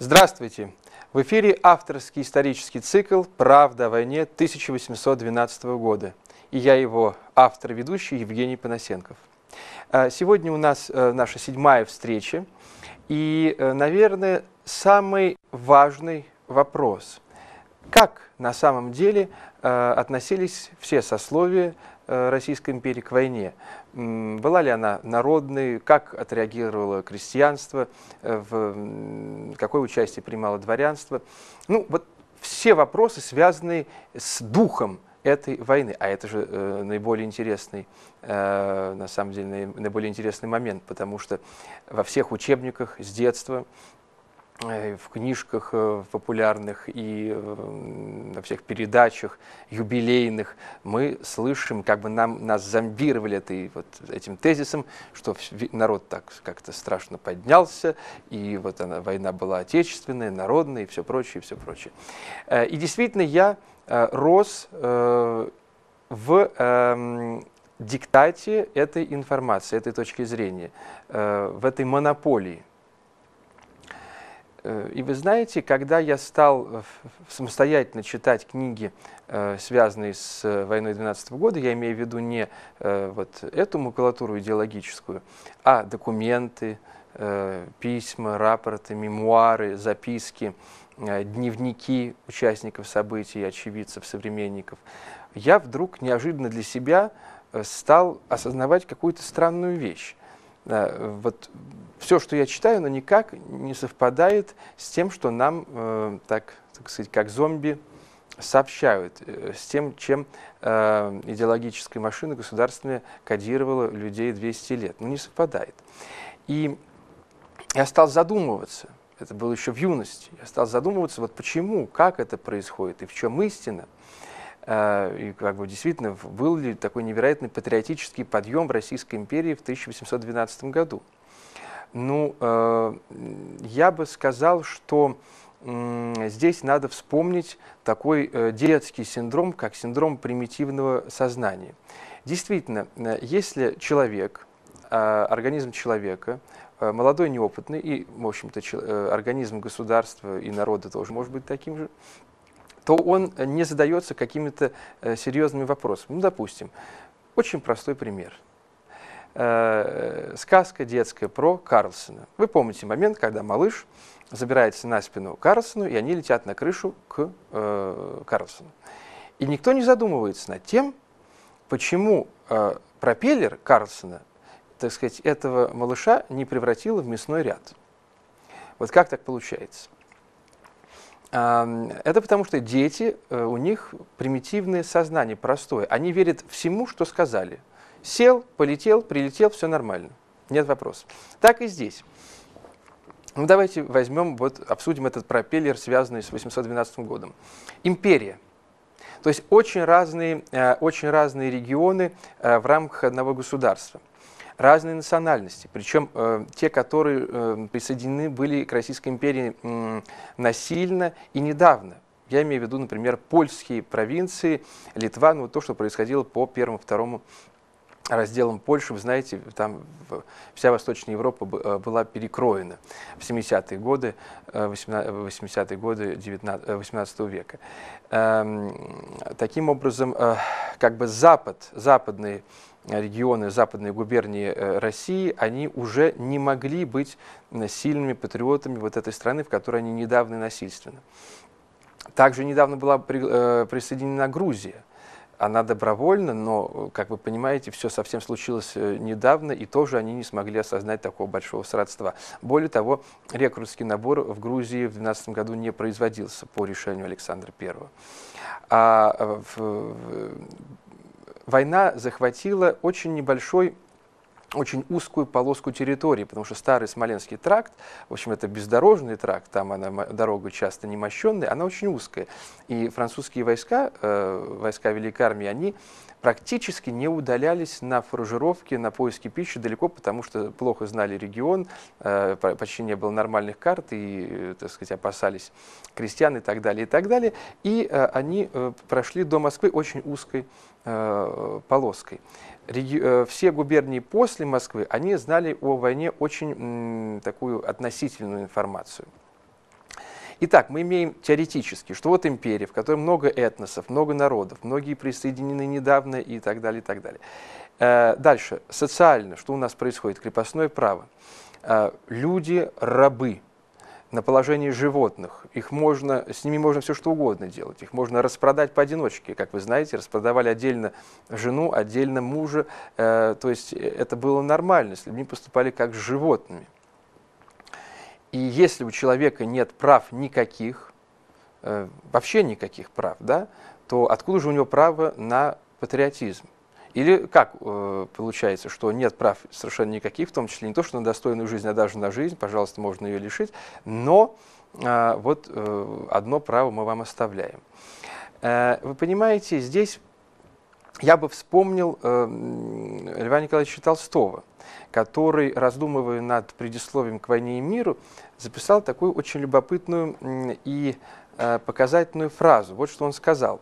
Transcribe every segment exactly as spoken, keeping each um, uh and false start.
Здравствуйте! В эфире авторский исторический цикл «Правда о войне тысяча восемьсот двенадцатого года». И я его автор и ведущий Евгений Понасенков. Сегодня у нас наша седьмая встреча. И, наверное, самый важный вопрос. Как на самом деле относились все сословия Российской империи к войне? Была ли она народной? Как отреагировало крестьянство? В какое участие принимало дворянство? Ну, вот все вопросы, связанные с духом этой войны. А это же э, наиболее интересный, э, на самом деле, наиб- наиболее интересный момент, потому что во всех учебниках с детства, э, в книжках э, популярных и э, во всех передачах юбилейных мы слышим, как бы нам, нас зомбировали этой, вот, этим тезисом, что народ так как-то страшно поднялся, и вот она, война была отечественная, народная и все прочее, и все прочее. Э, и действительно, я рос э, в э, диктате этой информации, этой точки зрения, э, в этой монополии. Э, и вы знаете, когда я стал самостоятельно читать книги, э, связанные с войной двенадцатого года, я имею в виду не э, вот эту макулатуру идеологическую, а документы, э, письма, рапорты, мемуары, записки, дневники участников событий, очевидцев, современников, я вдруг неожиданно для себя стал осознавать какую-то странную вещь. Вот все, что я читаю, оно никак не совпадает с тем, что нам, так, так сказать, как зомби сообщают, с тем, чем идеологическая машина государственная кодировала людей двести лет. Ну, не совпадает. И я стал задумываться. Это было еще в юности. Я стал задумываться, вот почему, как это происходит и в чем истина. И как бы действительно, был ли такой невероятный патриотический подъем в Российской империи в тысяча восемьсот двенадцатом году. Ну, я бы сказал, что здесь надо вспомнить такой детский синдром, как синдром примитивного сознания. Действительно, если человек, организм человека, молодой, неопытный, и, в общем-то, организм государства и народа тоже может быть таким же, то он не задается какими-то серьезными вопросами. Ну, допустим, очень простой пример. Сказка детская про Карлсона. Вы помните момент, когда малыш забирается на спину Карлсону, и они летят на крышу к Карлсону. И никто не задумывается над тем, почему пропеллер Карлсона, так сказать, этого малыша не превратило в мясной ряд. Вот как так получается? Это потому, что дети, у них примитивное сознание, простое. Они верят всему, что сказали. Сел, полетел, прилетел, все нормально. Нет вопросов. Так и здесь. Ну, давайте возьмем, вот, обсудим этот пропеллер, связанный с восемьсот двенадцатым годом. Империя. То есть очень разные, очень разные регионы в рамках одного государства. Разные национальности, причем э, те, которые э, присоединены были к Российской империи э, насильно и недавно. Я имею в виду, например, польские провинции, Литва, ну, то, что происходило по первому-второму разделам Польши. Вы знаете, там вся Восточная Европа была перекроена в семидесятые годы, восьмидесятые годы восемнадцатого века. Э, таким образом, э, как бы Запад, западные регионы, западные губернии России, они уже не могли быть сильными патриотами вот этой страны, в которой они недавно и насильственно. Также недавно была присоединена Грузия. Она добровольно, но, как вы понимаете, все совсем случилось недавно, и тоже они не смогли осознать такого большого сродства. Более того, рекрутский набор в Грузии в двенадцатом году не производился по решению Александра Первого. А в Война захватила очень небольшой, очень узкую полоску территории, потому что старый Смоленский тракт, в общем, это бездорожный тракт, там она, дорога часто не мощенная, она очень узкая. И французские войска, э, войска Великой Армии, они практически не удалялись на фуражировки, на поиски пищи далеко, потому что плохо знали регион, э, почти не было нормальных карт, и, так сказать, опасались крестьян и так далее, и так далее. И э, они э, прошли до Москвы очень узкой полоской. Реги... Все губернии после Москвы, они знали о войне очень м, такую относительную информацию. Итак, мы имеем теоретически, что вот империя, в которой много этносов, много народов, многие присоединены недавно и так далее, и так далее. Дальше, социально, что у нас происходит? Крепостное право. Люди рабы на положении животных. Их можно, с ними можно все что угодно делать. Их можно распродать поодиночке. Как вы знаете, распродавали отдельно жену, отдельно мужа. То есть это было нормально, с людьми поступали как с животными. И если у человека нет прав никаких, вообще никаких прав, да, то откуда же у него право на патриотизм? Или как э, получается, что нет прав совершенно никаких, в том числе не то, что на достойную жизнь, а даже на жизнь, пожалуйста, можно ее лишить, но э, вот э, одно право мы вам оставляем. Э, вы понимаете, здесь я бы вспомнил э, Льва Николаевича Толстого, который, раздумывая над предисловием к «Войне и миру», записал такую очень любопытную э, и э, показательную фразу. Вот что он сказал.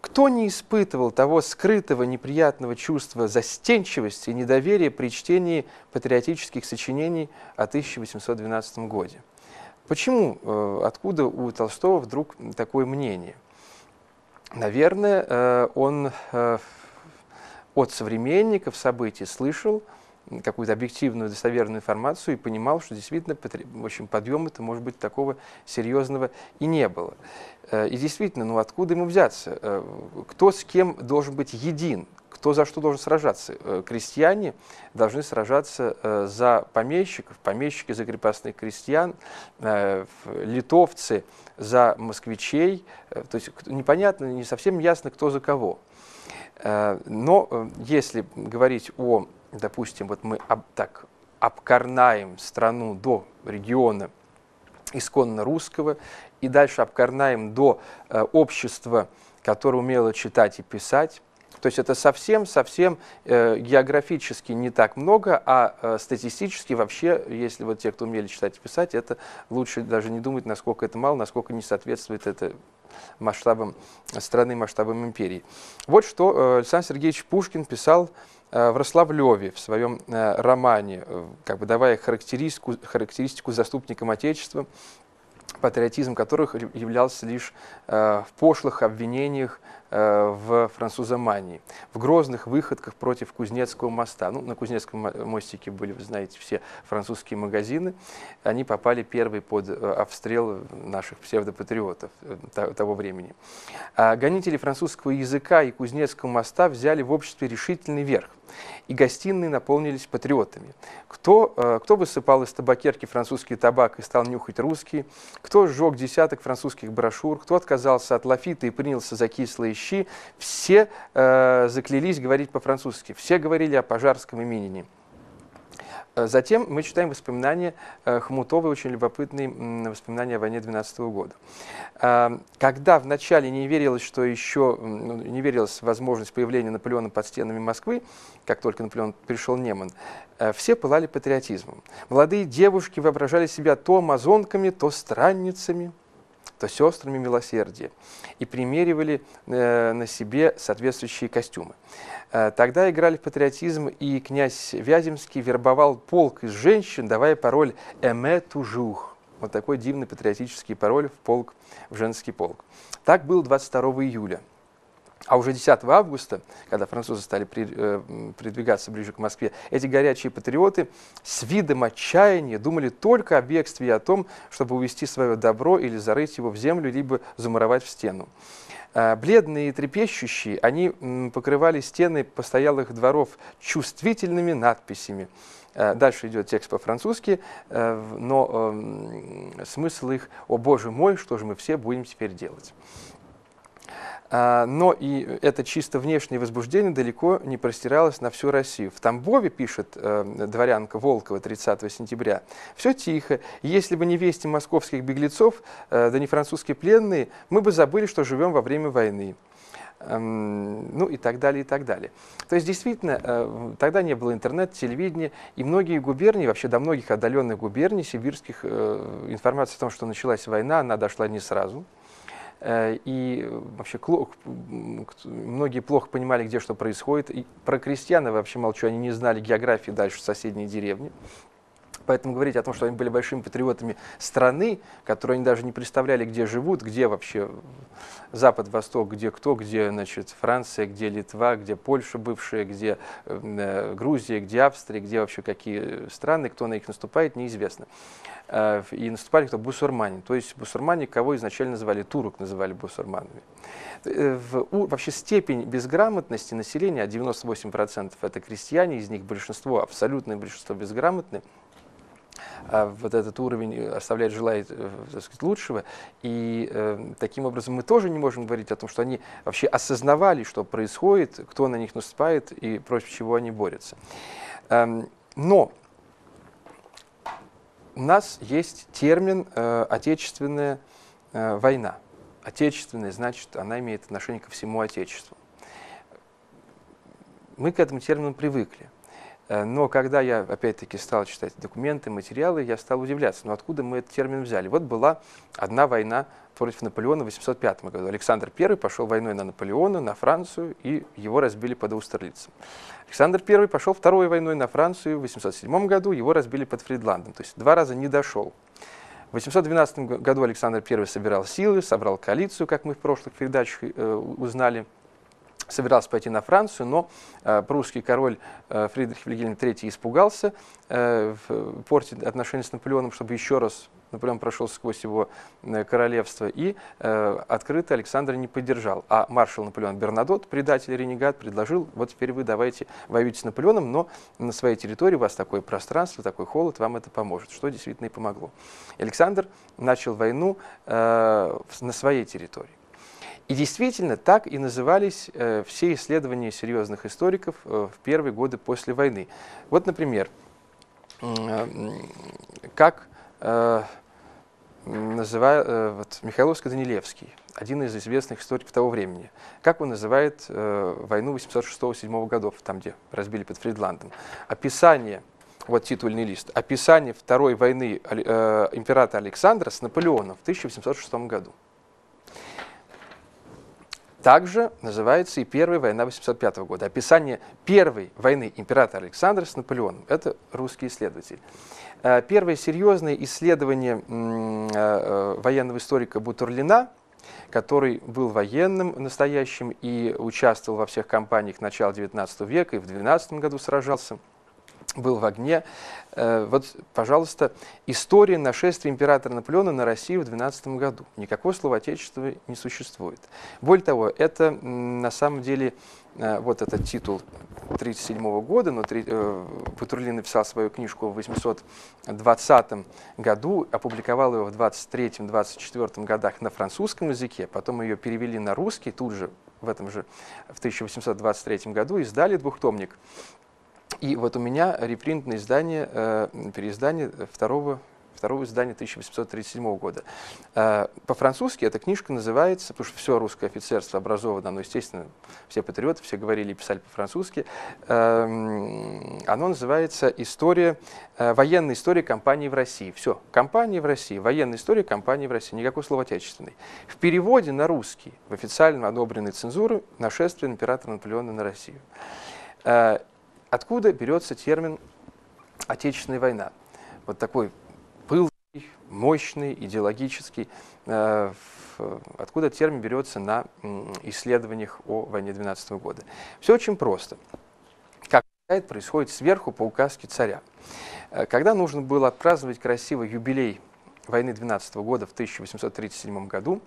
Кто не испытывал того скрытого неприятного чувства застенчивости и недоверия при чтении патриотических сочинений о тысяча восемьсот двенадцатом году? Почему, откуда у Толстого вдруг такое мнение? Наверное, он от современников событий слышал какую-то объективную, достоверную информацию и понимал, что действительно в общем, подъема-то, может быть, такого серьезного и не было. И действительно, ну откуда ему взяться? Кто с кем должен быть един? Кто за что должен сражаться? Крестьяне должны сражаться за помещиков, помещики за крепостных крестьян, литовцы за москвичей. То есть непонятно, не совсем ясно, кто за кого. Но если говорить о, допустим, вот мы об, так обкорнаем страну до региона исконно русского и дальше обкорнаем до э, общества, которое умело читать и писать. То есть это совсем-совсем э, географически не так много, а э, статистически вообще, если вот те, кто умели читать и писать, это лучше даже не думать, насколько это мало, насколько не соответствует это масштабам страны, масштабам империи. Вот что э, Александр Сергеевич Пушкин писал в Рославлеве в своем романе, как бы давая характеристику, характеристику заступникам Отечества, патриотизм которых являлся лишь э, в пошлых обвинениях э, в французомании, в грозных выходках против Кузнецкого моста. Ну, на Кузнецком мостике были, вы знаете, все французские магазины. Они попали первые под обстрел наших псевдопатриотов того времени. А гонители французского языка и Кузнецкого моста взяли в обществе решительный верх. И гостиные наполнились патриотами. Кто, кто высыпал из табакерки французский табак и стал нюхать русский? Кто сжег десяток французских брошюр? Кто отказался от лафита и принялся за кислые щи? Все э, заклялись говорить по-французски. Все говорили о пожарском имени. Затем мы читаем воспоминания Хмутовой, очень любопытные воспоминания о войне двенадцатого года. Когда вначале не верилось, что еще не верилось в возможность появления Наполеона под стенами Москвы, как только Наполеон перешел Неман, все пылали патриотизмом. Молодые девушки воображали себя то амазонками, то странницами, то сестрами милосердия, и примеривали э, на себе соответствующие костюмы. Э, тогда играли в патриотизм, и князь Вяземский вербовал полк из женщин, давая пароль «Эме тужух». Вот такой дивный патриотический пароль в, полк, в женский полк. Так было двадцать второго июля. А уже десятого августа, когда французы стали при, э, придвигаться ближе к Москве, эти горячие патриоты с видом отчаяния думали только о бегстве и о том, чтобы увести свое добро или зарыть его в землю, либо замуровать в стену. Э, бледные и трепещущие, они м, покрывали стены постоялых дворов чувствительными надписями. Э, дальше идет текст по-французски, э, но э, смысл их «О, Боже мой, что же мы все будем теперь делать?» Но и это чисто внешнее возбуждение далеко не простиралось на всю Россию. В Тамбове, пишет э, дворянка Волкова тридцатого сентября, все тихо. Если бы не вести московских беглецов, э, да не французские пленные, мы бы забыли, что живем во время войны. Эм, ну и так далее, и так далее. То есть действительно, э, тогда не было интернета, телевидения, и многие губернии, вообще до многих отдаленных губерний сибирских, э, информация о том, что началась война, она дошла не сразу. И вообще многие плохо понимали, где что происходит. И про крестьян вообще молчу, они не знали географии дальше соседней деревни. Поэтому говорить о том, что они были большими патриотами страны, которые они даже не представляли, где живут, где вообще Запад, Восток, где кто, где, значит, Франция, где Литва, где Польша бывшая, где э, Грузия, где Австрия, где вообще какие страны, кто на них наступает, неизвестно. Э, и наступали кто? Бусурмане. То есть бусурмане, кого изначально называли турок, называли бусурманами. Э, в, у, вообще степень безграмотности населения, девяносто восемь процентов это крестьяне, из них большинство, абсолютное большинство безграмотны. А вот этот уровень оставляет желать, так сказать, лучшего. И э, таким образом мы тоже не можем говорить о том, что они вообще осознавали, что происходит, кто на них наступает и против чего они борются. Эм, но у нас есть термин э, «отечественная э, война». Отечественная, значит, она имеет отношение ко всему Отечеству. Мы к этому термину привыкли. Но когда я, опять-таки, стал читать документы, материалы, я стал удивляться, ну откуда мы этот термин взяли? Вот была одна война против Наполеона в тысяча восемьсот пятом году. Александр Первый пошел войной на Наполеона, на Францию, и его разбили под Аустерлицем. Александр Первый пошел второй войной на Францию в тысяча восемьсот седьмом году, его разбили под Фридландом, то есть два раза не дошел. В тысяча восемьсот двенадцатом году Александр Первый собирал силы, собрал коалицию, как мы в прошлых передачах э, узнали. Собирался пойти на Францию, но э, прусский король э, Фридрих Вильгельм третий испугался э, в, портить отношения с Наполеоном, чтобы еще раз Наполеон прошел сквозь его э, королевство, и э, открыто Александра не поддержал. А маршал Наполеон Бернадот, предатель и ренегат, предложил: вот теперь вы давайте воюйте с Наполеоном, но на своей территории у вас такое пространство, такой холод, вам это поможет, что действительно и помогло. Александр начал войну э, на своей территории. И действительно, так и назывались э, все исследования серьезных историков э, в первые годы после войны. Вот, например, э, как э, называет э, вот, Михайловский-Данилевский, один из известных историков того времени, как он называет э, войну восемьсот шестого — восемьсот седьмого годов, там, где разбили под Фридландом. Описание, вот титульный лист, описание Второй войны э, императора Александра с Наполеоном в тысяча восемьсот шестом году. Также называется и Первая война восемьсот пятого года. Описание Первой войны императора Александра с Наполеоном. Это русский исследователь. Первое серьезное исследование военного историка Бутурлина, который был военным настоящим и участвовал во всех кампаниях начала девятнадцатого века и в двенадцатом году сражался, был в огне. Вот, пожалуйста, история нашествия императора Наполеона на Россию в двенадцатом году. Никакого слова «отечество» не существует. Более того, это на самом деле вот этот титул тысяча девятьсот тридцать седьмого года, но Бутурлин написал свою книжку в восемьсот двадцатом году, опубликовал ее в двадцать третьем — двадцать четвёртом годах на французском языке, потом ее перевели на русский, тут же в этом же в тысяча восемьсот двадцать третьем году издали двухтомник. И вот у меня репринтное издание, э, переиздание второго, второго издания тысяча восемьсот тридцать седьмого года. Э, По-французски эта книжка называется, потому что все русское офицерство образовано, оно, естественно, все патриоты, все говорили и писали по-французски. Э, оно называется «История, э, военная история кампании в России». Все, кампания в России, военная история кампании в России, никакого слова «отечественной». В переводе на русский, в официально одобренной цензурой, «Нашествие императора Наполеона на Россию». Э, Откуда берется термин «отечественная война»? Вот такой пылкий, мощный, идеологический. Э, в, откуда термин берется на м, исследованиях о войне двенадцатого года? Все очень просто. Как происходит сверху по указке царя. Когда нужно было отпраздновать красиво юбилей войны двенадцатого года в тысяча восемьсот тридцать седьмом году,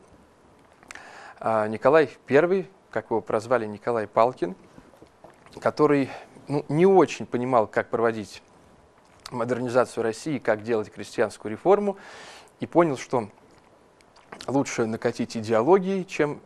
э, Николай Первый, как его прозвали, Николай Палкин, который... Ну, не очень понимал, как проводить модернизацию России, как делать крестьянскую реформу, и понял, что лучше накатить идеологией, чем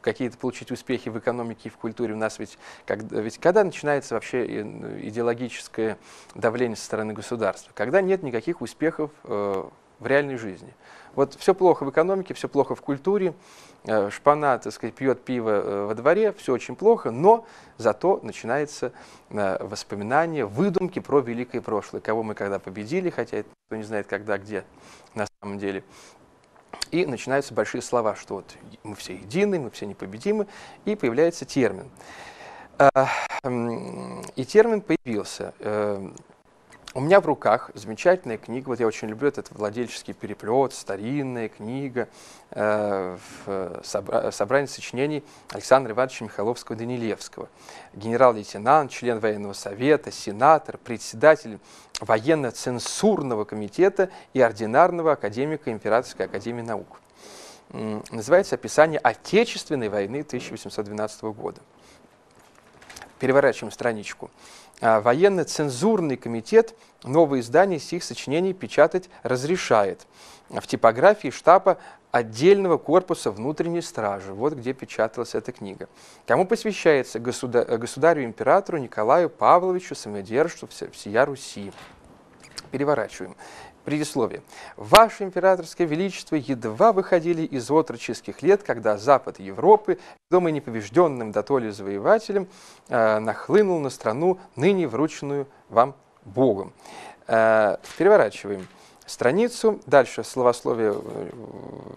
какие-то получить успехи в экономике и в культуре. У нас ведь когда, ведь когда начинается вообще идеологическое давление со стороны государства? Когда нет никаких успехов э, в реальной жизни. Вот все плохо в экономике, все плохо в культуре, шпана, так сказать, пьет пиво во дворе, все очень плохо, но зато начинается воспоминание, выдумки про великое прошлое, кого мы когда победили, хотя никто не знает, когда, где на самом деле. И начинаются большие слова, что вот мы все едины, мы все непобедимы, и появляется термин. И термин появился. У меня в руках замечательная книга, вот я очень люблю этот владельческий переплет, старинная книга, э, собра, собрание сочинений Александра Ивановича Михайловского-Данилевского. Генерал-лейтенант, член военного совета, сенатор, председатель военно-цензурного комитета и ординарного академика Императорской академии наук. Называется «Описание Отечественной войны тысяча восемьсот двенадцатого года». Переворачиваем страничку. Военно-цензурный комитет новые издания сих сочинений печатать разрешает в типографии штаба отдельного корпуса внутренней стражи, вот где печаталась эта книга. Кому посвящается? Государ- государю-императору Николаю Павловичу Самодержцу всея Руси. Переворачиваем. Предисловие. «Ваше императорское величество едва выходили из отроческих лет, когда запад Европы, ведомый непобежденным дотоле завоевателем, э, нахлынул на страну, ныне врученную вам Богом». Э, переворачиваем страницу. Дальше словословие,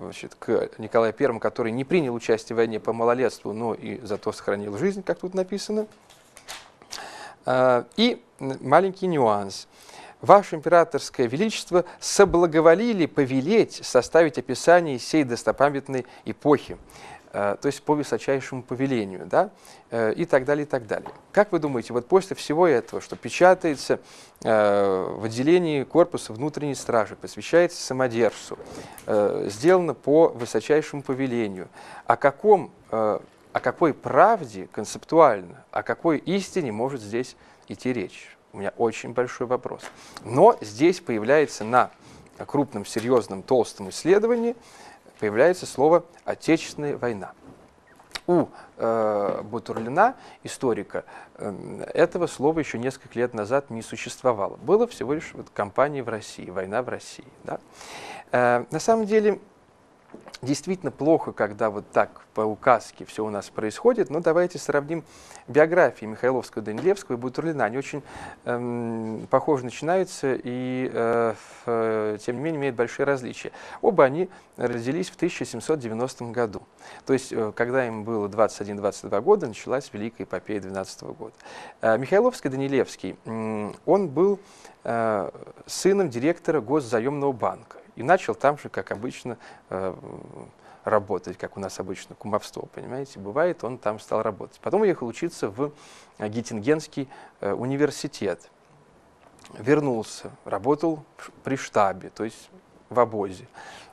значит, к Николаю Первому, который не принял участие в войне по малолетству, но и зато сохранил жизнь, как тут написано. Э, и маленький нюанс. «Ваше императорское величество соблаговолили повелеть составить описание сей достопамятной эпохи», э, то есть по высочайшему повелению, да, э, и так далее, и так далее. Как вы думаете, вот после всего этого, что печатается э, в отделении корпуса внутренней стражи, посвящается самодержцу, э, сделано по высочайшему повелению, о каком, э, о какой правде концептуально, о какой истине может здесь идти речь? У меня очень большой вопрос. Но здесь появляется на крупном, серьезном, толстом исследовании появляется слово «Отечественная война». У э, Бутурлина, историка, э, этого слова еще несколько лет назад не существовало. Было всего лишь вот, кампания в России, война в России. Да? Э, на самом деле, действительно плохо, когда вот так по указке все у нас происходит, но давайте сравним биографии Михайловского, Данилевского и Бутурлина. Они очень эм, похоже начинаются и, э, э, тем не менее, имеют большие различия. Оба они родились в тысяча семьсот девяностом году, то есть, э, когда им было двадцать один — двадцать два года, началась Великая эпопея двенадцатого года. Э, Михайловский, Данилевский, э, он был э, сыном директора Госзаемного банка. И начал там же, как обычно, работать, как у нас обычно, кумовство, понимаете, бывает, он там стал работать. Потом уехал учиться в Геттингенский университет, вернулся, работал при штабе, то есть в обозе.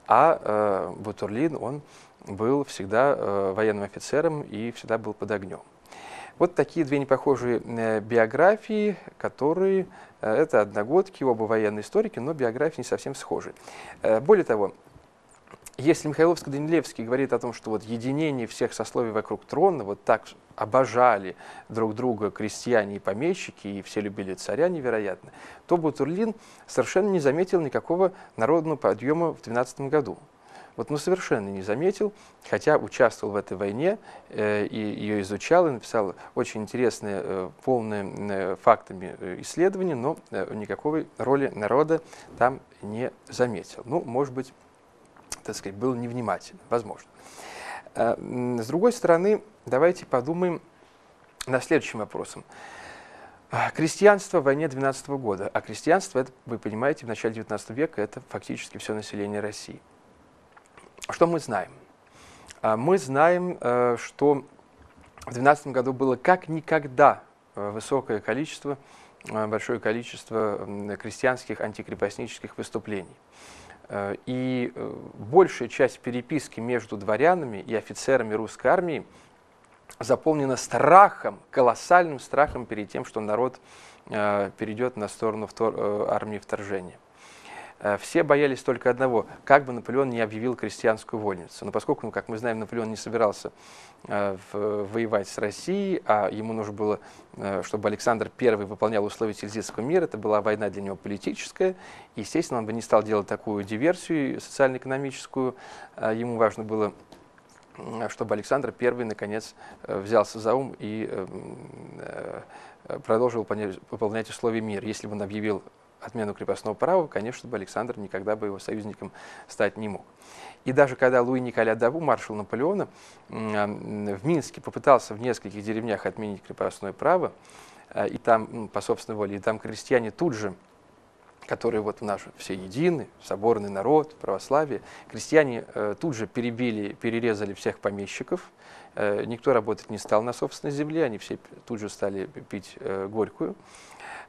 А Бутурлин, он был всегда военным офицером и всегда был под огнем. Вот такие две непохожие биографии, которые, это одногодки, оба военные историки, но биографии не совсем схожи. Более того, если Михайловский-Данилевский говорит о том, что вот единение всех сословий вокруг трона, вот так обожали друг друга крестьяне и помещики, и все любили царя невероятно, то Бутурлин совершенно не заметил никакого народного подъема в двенадцатом году. Вот, ну, совершенно не заметил, хотя участвовал в этой войне, э, и ее изучал, и написал очень интересные, э, полные э, фактами э, исследования, но э, никакой роли народа там не заметил. Ну, может быть, так сказать, был невнимателен, возможно. Э, э, с другой стороны, давайте подумаем над следующим вопросом. Крестьянство в войне двенадцатого года, а крестьянство, это, вы понимаете, в начале девятнадцатого века это фактически все население России. Что мы знаем? Мы знаем, что в двенадцатом году было как никогда высокое количество, большое количество крестьянских антикрепостнических выступлений. И большая часть переписки между дворянами и офицерами русской армии заполнена страхом, колоссальным страхом перед тем, что народ перейдет на сторону армии вторжения. Все боялись только одного, как бы Наполеон не объявил крестьянскую вольницу. Но поскольку, ну, как мы знаем, Наполеон не собирался э, в, воевать с Россией, а ему нужно было, э, чтобы Александр Первый выполнял условия Тильзитского мира, это была война для него политическая, естественно, он бы не стал делать такую диверсию социально-экономическую, э, ему важно было, чтобы Александр Первый наконец э, взялся за ум и э, э, продолжил выполнять, выполнять условия мира. Если бы он объявил отмену крепостного права, конечно бы Александр никогда бы его союзником стать не мог. И даже когда Луи Николя Даву, маршал Наполеона, в Минске попытался в нескольких деревнях отменить крепостное право, и там, по собственной воле, и там крестьяне тут же которые вот в наш все едины, соборный народ, православие. Крестьяне э, тут же перебили, перерезали всех помещиков, э, никто работать не стал на собственной земле, они все тут же стали пить э, горькую.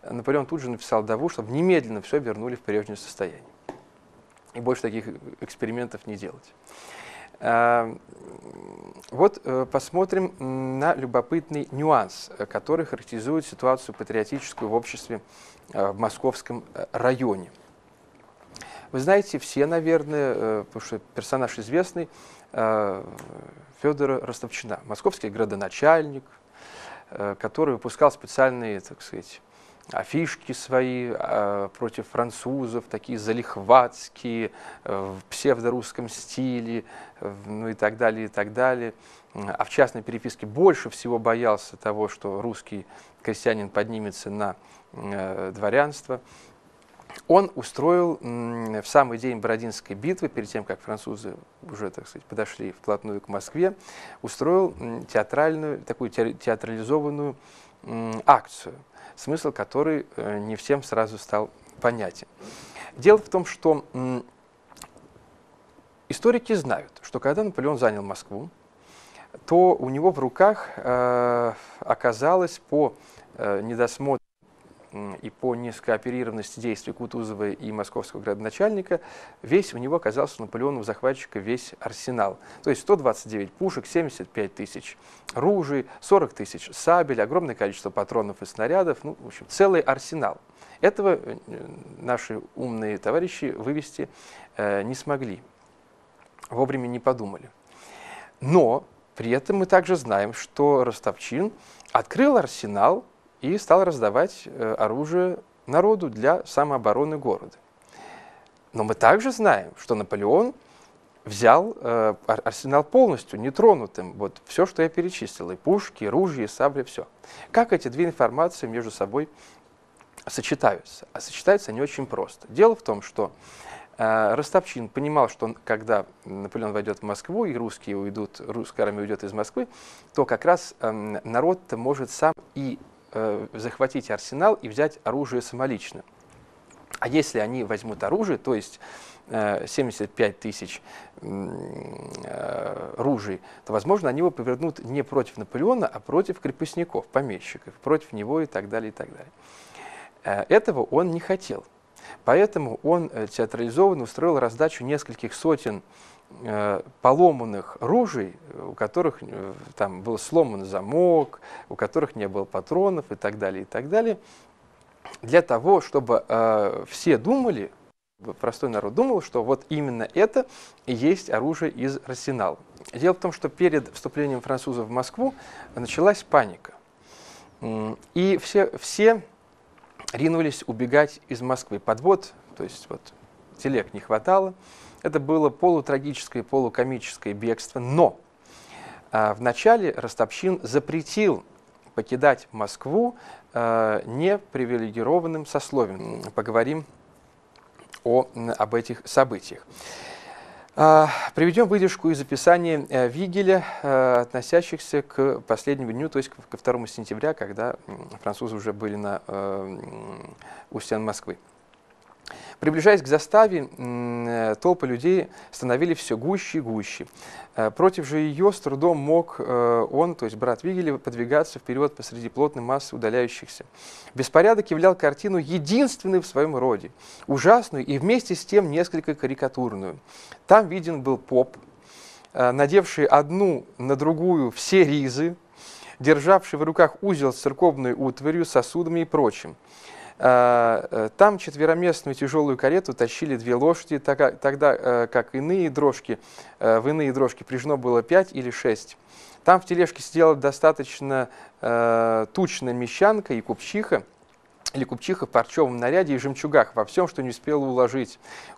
Наполеон тут же написал Даву, чтобы немедленно все вернули в прежнее состояние. И больше таких экспериментов не делать. Э, вот э, посмотрим на любопытный нюанс, который характеризует ситуацию патриотическую в обществе в московском районе. Вы знаете все, наверное, потому что персонаж известный, Федора Ростопчина, московский градоначальник, который выпускал специальные, так сказать, афишки свои против французов, такие залихватские, в псевдорусском стиле, ну и так далее, и так далее. А в частной переписке больше всего боялся того, что русский крестьянин поднимется на дворянство. Он устроил в самый день Бородинской битвы, перед тем, как французы уже, так сказать, подошли вплотную к Москве, устроил театральную, такую театрализованную акцию, смысл которой не всем сразу стал понятен. Дело в том, что историки знают, что когда Наполеон занял Москву, то у него в руках оказалось по недосмотру и по нескооперированности действий Кутузова и московского градоначальника, весь у него оказался Наполеоном захватчика весь арсенал. То есть сто двадцать девять пушек, семьдесят пять тысяч ружей, сорок тысяч сабель, огромное количество патронов и снарядов, ну, в общем, целый арсенал. Этого наши умные товарищи вывести э, не смогли, вовремя не подумали. Но при этом мы также знаем, что Ростопчин открыл арсенал и стал раздавать оружие народу для самообороны города. Но мы также знаем, что Наполеон взял арсенал полностью нетронутым. Вот все, что я перечислил, и пушки, и ружья, и сабли, все. Как эти две информации между собой сочетаются? А сочетаются они очень просто. Дело в том, что Ростопчин понимал, что он, когда Наполеон войдет в Москву и русские уйдут, русская армия уйдет из Москвы, то как раз народ-то может сам и захватить арсенал и взять оружие самолично. А если они возьмут оружие, то есть семьдесят пять тысяч ружей, то, возможно, они его повернут не против Наполеона, а против крепостников, помещиков, против него и так далее, и так далее. Этого он не хотел. Поэтому он театрализованно устроил раздачу нескольких сотен поломанных ружей, у которых там был сломан замок, у которых не было патронов и так далее, и так далее, для того, чтобы э, все думали, простой народ думал, что вот именно это и есть оружие из арсенала. Дело в том, что перед вступлением французов в Москву началась паника, и все, все ринулись убегать из Москвы. Подвод, то есть вот телег не хватало. Это было полутрагическое, полукомическое бегство, но э, вначале Ростопчин запретил покидать Москву э, непривилегированным сословием. Поговорим о, об этих событиях. Э, приведем выдержку из описания э, Вигеля, э, относящихся к последнему дню, то есть ко второму сентября, когда французы уже были на, э, у стен Москвы. Приближаясь к заставе, толпы людей становились все гуще и гуще. Против же ее с трудом мог он, то есть брат Вигеля, подвигаться вперед посреди плотной массы удаляющихся. Беспорядок являл картину единственную в своем роде, ужасную и вместе с тем несколько карикатурную. Там виден был поп, надевший одну на другую все ризы, державший в руках узел с церковной утварью, сосудами и прочим. Там четвероместную тяжелую карету тащили две лошади, тогда как иные дрожки, в иные дрожки пряжено было пять или шесть. Там в тележке сидела достаточно тучная мещанка и купчиха, или купчиха в парчевом наряде и жемчугах, во всем, что не успела уложить.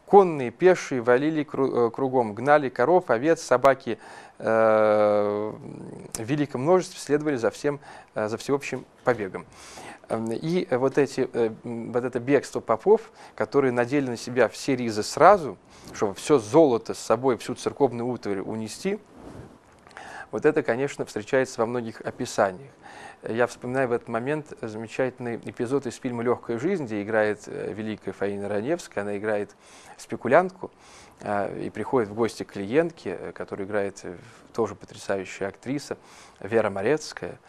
Конные, пешие валили кругом, гнали коров, овец, собаки в великом множестве следовали за, всем, за всеобщим побегом. И вот, эти, вот это бегство попов, которые надели на себя все ризы сразу, чтобы все золото с собой, всю церковную утварь унести, Вот это, конечно, встречается во многих описаниях. Я вспоминаю в этот момент замечательный эпизод из фильма «Легкая жизнь», где играет великая Фаина Раневская, она играет спекулянтку и приходит в гости к клиентке, которую играет тоже потрясающая актриса Вера Морецкая.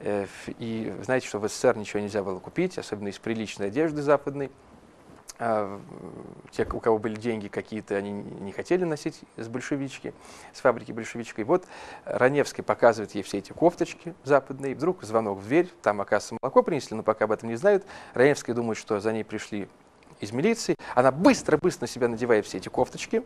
И знаете, что в СССР ничего нельзя было купить, особенно из приличной одежды западной. Те, у кого были деньги какие-то, они не хотели носить с большевички, с фабрики большевичкой. Вот Раневский показывает ей все эти кофточки западные. Вдруг звонок в дверь, там, оказывается, молоко принесли, но пока об этом не знают. Раневский думает, что за ней пришли из милиции. Она быстро-быстро на себя надевает все эти кофточки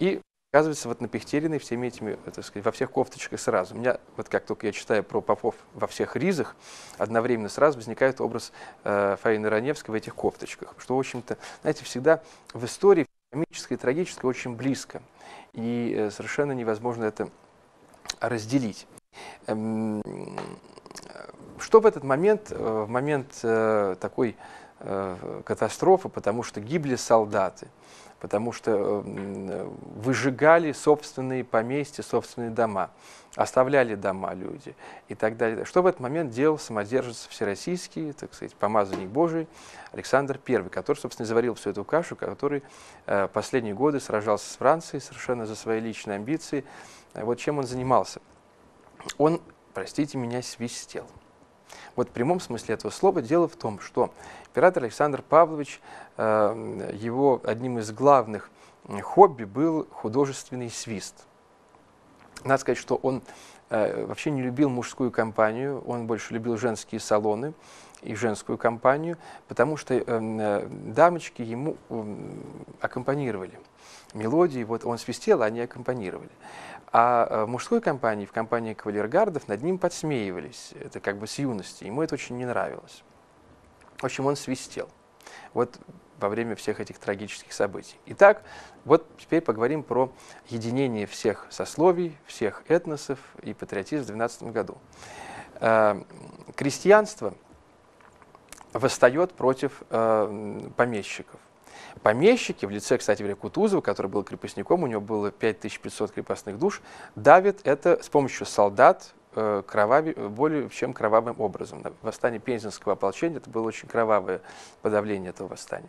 и оказывается вот напихтеренной всеми этими, так сказать, во всех кофточках сразу. У меня, вот как только я читаю про попов во всех ризах, одновременно сразу возникает образ э, Фаины Раневской в этих кофточках, что, в общем-то, знаете, всегда в истории комической и трагической очень близко, и э, совершенно невозможно это разделить. Эм, что в этот момент, э, в момент э, такой э, катастрофы, потому что гибли солдаты, потому что выжигали собственные поместья, собственные дома, оставляли дома люди и так далее. Что в этот момент делал самодержец всероссийский, так сказать, помазанник Божий Александр Первый, который, собственно, заварил всю эту кашу, который э, последние годы сражался с Францией совершенно за свои личные амбиции. Вот чем он занимался? Он, простите меня, свистел. Вот в прямом смысле этого слова. Дело в том, что император Александр Павлович, его одним из главных хобби был художественный свист. Надо сказать, что он вообще не любил мужскую компанию, он больше любил женские салоны и женскую компанию, потому что дамочки ему аккомпанировали мелодии, вот он свистел, а они аккомпанировали. А в мужской компании, в компании кавалергардов, над ним подсмеивались, это как бы с юности, ему это очень не нравилось. В общем, он свистел вот во время всех этих трагических событий. Итак, вот теперь поговорим про единение всех сословий, всех этносов и патриотизм в двенадцатом году. Крестьянство восстает против помещиков. Помещики, в лице, кстати говоря, Кутузова, который был крепостником, у него было пять тысяч пятьсот крепостных душ, давят это с помощью солдат кровави, более чем кровавым образом. Восстание Пензенского ополчения, это было очень кровавое подавление этого восстания.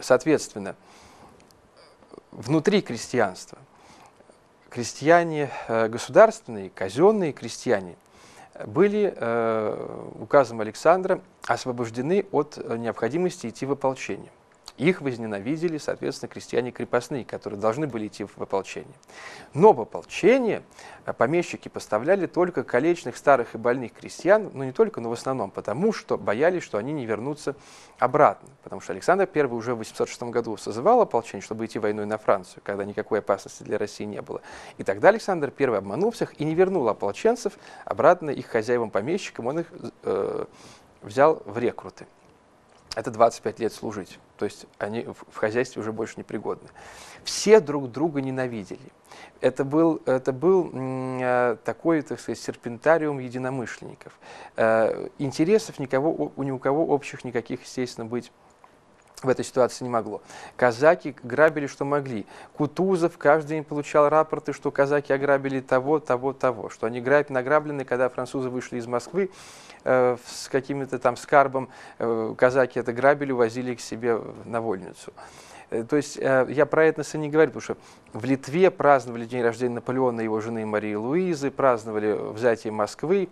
Соответственно, внутри крестьянства крестьяне государственные, казенные крестьяне, были э, указом Александра освобождены от необходимости идти в ополчение. Их возненавидели, соответственно, крестьяне крепостные, которые должны были идти в ополчение. Но в ополчение помещики поставляли только калечных, старых и больных крестьян, но не только, но в основном, потому что боялись, что они не вернутся обратно. Потому что Александр Первый уже в восемьсот шестом году созывал ополчение, чтобы идти войной на Францию, когда никакой опасности для России не было. И тогда Александр Первый обманул всех и не вернул ополченцев обратно их хозяевам-помещикам, он их э, взял в рекруты. Это двадцать пять лет служить, то есть они в хозяйстве уже больше непригодны. Все друг друга ненавидели. Это был, это был такой, так сказать, серпентариум единомышленников. Интересов никого, ни у кого общих никаких, естественно, быть в этой ситуации не могло. Казаки грабили, что могли. Кутузов каждый день получал рапорты, что казаки ограбили того, того, того. Что они награблены, когда французы вышли из Москвы э, с каким-то там скарбом, э, казаки это грабили, увозили их себе на вольницу. Э, то есть э, я про этносы не говорю, потому что в Литве праздновали день рождения Наполеона и его жены Марии Луизы, праздновали взятие Москвы,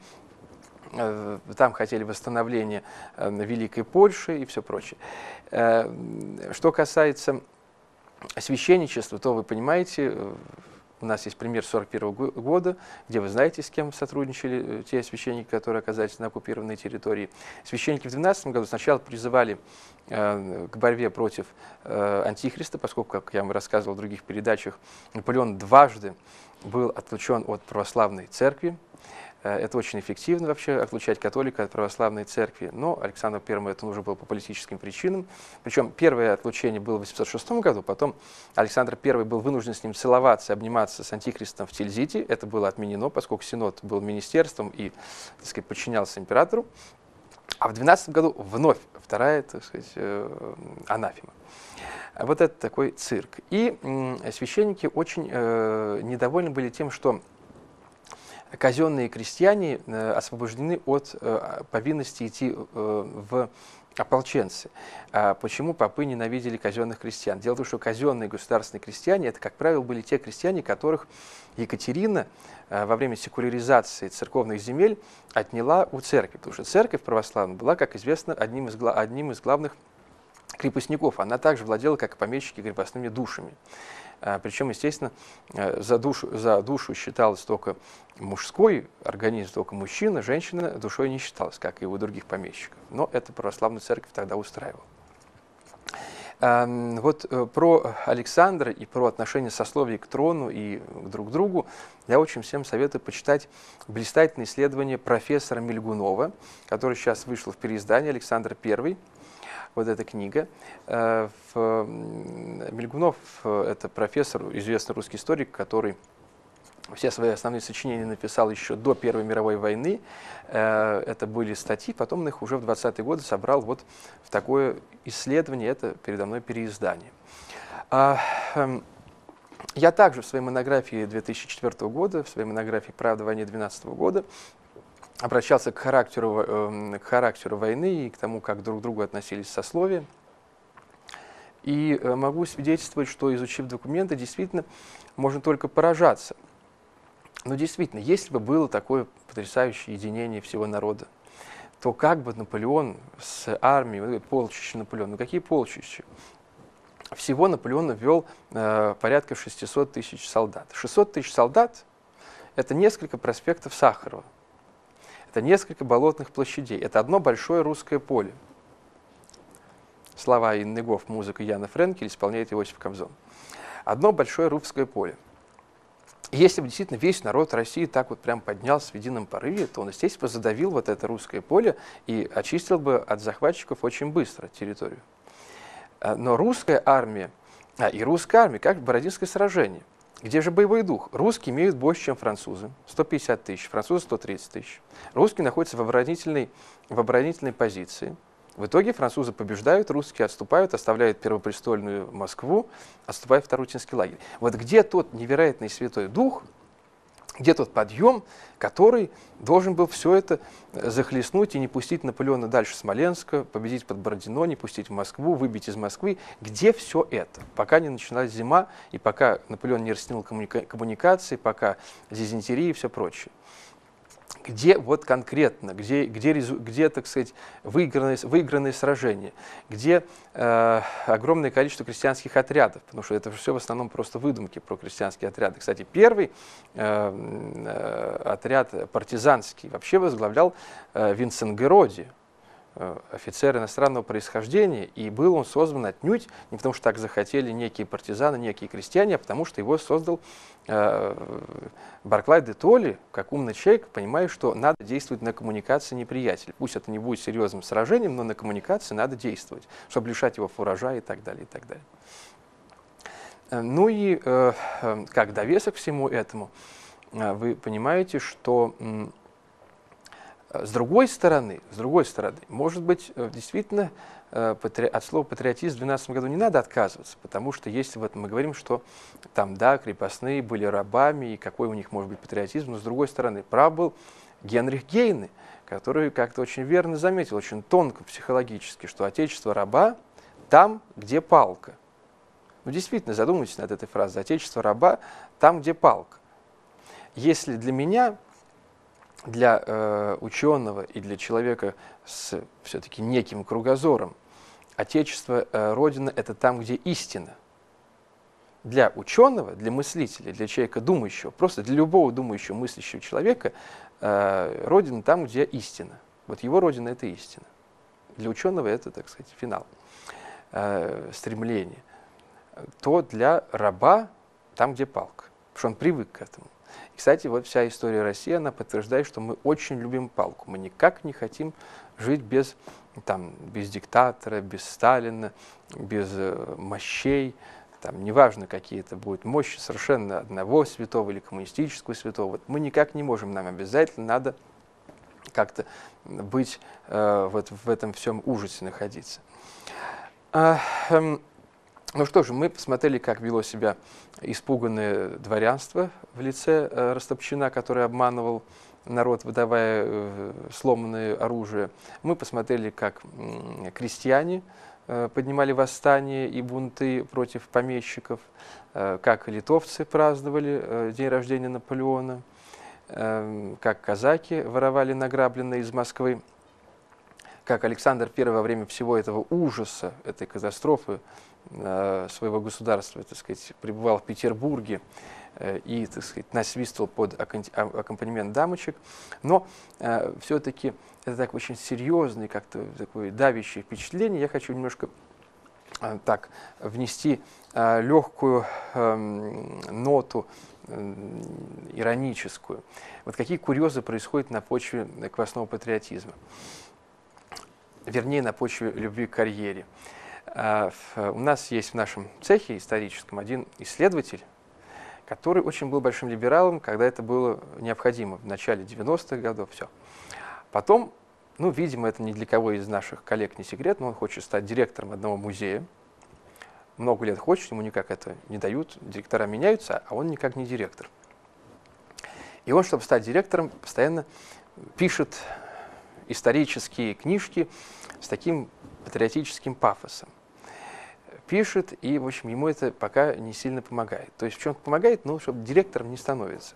там хотели восстановления Великой Польши и все прочее. Что касается священничества, то вы понимаете, у нас есть пример сорок первого года, где вы знаете, с кем сотрудничали те священники, которые оказались на оккупированной территории. Священники в двенадцатом году сначала призывали к борьбе против антихриста, поскольку, как я вам рассказывал в других передачах, Наполеон дважды был отлучен от православной церкви. Это очень эффективно вообще, отлучать католика от православной церкви, но Александру Первому это нужно было по политическим причинам. Причем первое отлучение было в восемьсот шестом году, потом Александр Первый был вынужден с ним целоваться, обниматься с антихристом в Тильзите. Это было отменено, поскольку Синод был министерством и, так сказать, подчинялся императору. А в двенадцатом году вновь вторая, так сказать, анафема. Вот это такой цирк. И священники очень недовольны были тем, что казенные крестьяне освобождены от повинности идти в ополченцы. А почему попы ненавидели казенных крестьян? Дело в том, что казенные государственные крестьяне, это, как правило, были те крестьяне, которых Екатерина во время секуляризации церковных земель отняла у церкви. Потому что церковь православная была, как известно, одним из, одним из главных крепостников. Она также владела, как и помещики, крепостными душами. Причем, естественно, за душу, за душу считалось только мужской организм, только мужчина, женщина душой не считалась, как и у других помещиков. Но это православную церковь тогда устраивала. Вот про Александра и про отношение сословий к трону и друг к другу я очень всем советую почитать блистательное исследование профессора Мельгунова, который сейчас вышло в переиздании «Александр Первый». Вот эта книга. Мельгунов – это профессор, известный русский историк, который все свои основные сочинения написал еще до Первой мировой войны. Это были статьи, потом он их уже в двадцатые годы собрал вот в такое исследование, это передо мной переиздание. Я также в своей монографии две тысячи четвёртого года, в своей монографии «Правда о войне двенадцатого года» обращался к характеру, э, к характеру войны и к тому, как друг к другу относились сословия. И э, могу свидетельствовать, что, изучив документы, действительно можно только поражаться. Но действительно, если бы было такое потрясающее единение всего народа, то как бы Наполеон с армией, полчища Наполеона, ну какие полчища? Всего Наполеон ввел э, порядка шестисот тысяч солдат. шестьсот тысяч солдат – это несколько проспектов Сахарова. Это несколько болотных площадей. Это одно большое русское поле. Слова Инны Гофф, музыка Яна Френкеля, исполняет Иосиф Кобзон. Одно большое русское поле. Если бы действительно весь народ России так вот прям поднялся в едином порыве, то он, естественно, задавил вот это русское поле и очистил бы от захватчиков очень быстро территорию. Но русская армия, а и русская армия, как Бородинское сражение, где же боевой дух? Русские имеют больше, чем французы. сто пятьдесят тысяч, французы сто тридцать тысяч. Русские находятся в оборонительной, в оборонительной позиции. В итоге французы побеждают, русские отступают, оставляют первопрестольную Москву, отступают в Тарутинский лагерь. Вот где тот невероятный святой дух, где тот подъем, который должен был все это захлестнуть и не пустить Наполеона дальше Смоленска, победить под Бородино, не пустить в Москву, выбить из Москвы. Где все это? Пока не началась зима, и пока Наполеон не расценил коммуника коммуникации, пока дизентерия и все прочее. Где вот конкретно, где, где, где так сказать, выигранные, выигранные сражения, где э, огромное количество крестьянских отрядов, потому что это все в основном просто выдумки про крестьянские отряды. Кстати, первый э, отряд партизанский вообще возглавлял э, Винсент Героди, э, офицер иностранного происхождения, и был он создан отнюдь не потому, что так захотели некие партизаны, некие крестьяне, а потому что его создал Барклай-де-Толли, как умный человек, понимает, что надо действовать на коммуникации неприятеля. Пусть это не будет серьезным сражением, но на коммуникации надо действовать, чтобы лишать его фуража и так далее, и так далее. Ну и как довесок к всему этому, вы понимаете, что с другой стороны, с другой стороны, может быть, действительно от слова патриотизм в двенадцатом году не надо отказываться, потому что если вот мы говорим, что там, да, крепостные были рабами, и какой у них может быть патриотизм, но с другой стороны, прав был Генрих Гейне, который как-то очень верно заметил, очень тонко психологически, что отечество раба там, где палка. Ну, действительно, задумайтесь над этой фразой, отечество раба там, где палка. Если для меня... Для э, ученого и для человека с все-таки неким кругозором отечество, э, родина – это там, где истина. Для ученого, для мыслителя, для человека думающего, просто для любого думающего, мыслящего человека э, родина там, где истина. Вот его родина – это истина. Для ученого это, так сказать, финал, э, стремление. То для раба там, где палка, потому что он привык к этому. Кстати, вот вся история России, она подтверждает, что мы очень любим палку. Мы никак не хотим жить без, там, без диктатора, без Сталина, без э, мощей. Там, неважно, какие это будут мощи совершенно одного святого или коммунистического святого. Вот мы никак не можем, нам обязательно надо как-то быть э, вот в этом всем ужасе находиться. А, э, ну что же, мы посмотрели, как вело себя испуганное дворянство в лице э, Ростопчина, который обманывал народ, выдавая э, сломанное оружие. Мы посмотрели, как э, крестьяне э, поднимали восстания и бунты против помещиков, э, как литовцы праздновали э, день рождения Наполеона, как казаки воровали награбленные из Москвы, как Александр Первый во время всего этого ужаса, этой катастрофы своего государства, так сказать, пребывал в Петербурге и, так сказать, насвистывал под аккомпанемент дамочек. Но все-таки это так очень серьезное, как-то такое давящее впечатление. Я хочу немножко так внести легкую ноту ироническую. Вот какие курьезы происходят на почве квасного патриотизма, вернее, на почве любви к карьере. У нас есть в нашем цехе историческом один исследователь, который очень был большим либералом, когда это было необходимо, в начале девяностых годов, все. Потом, ну, видимо, это ни для кого из наших коллег не секрет, но он хочет стать директором одного музея. Много лет хочет, ему никак это не дают, директора меняются, а он никак не директор. И он, чтобы стать директором, постоянно пишет исторические книжки с таким патриотическим пафосом. Пишет, и, в общем, ему это пока не сильно помогает. То есть в чем помогает? Ну, чтобы директором не становится.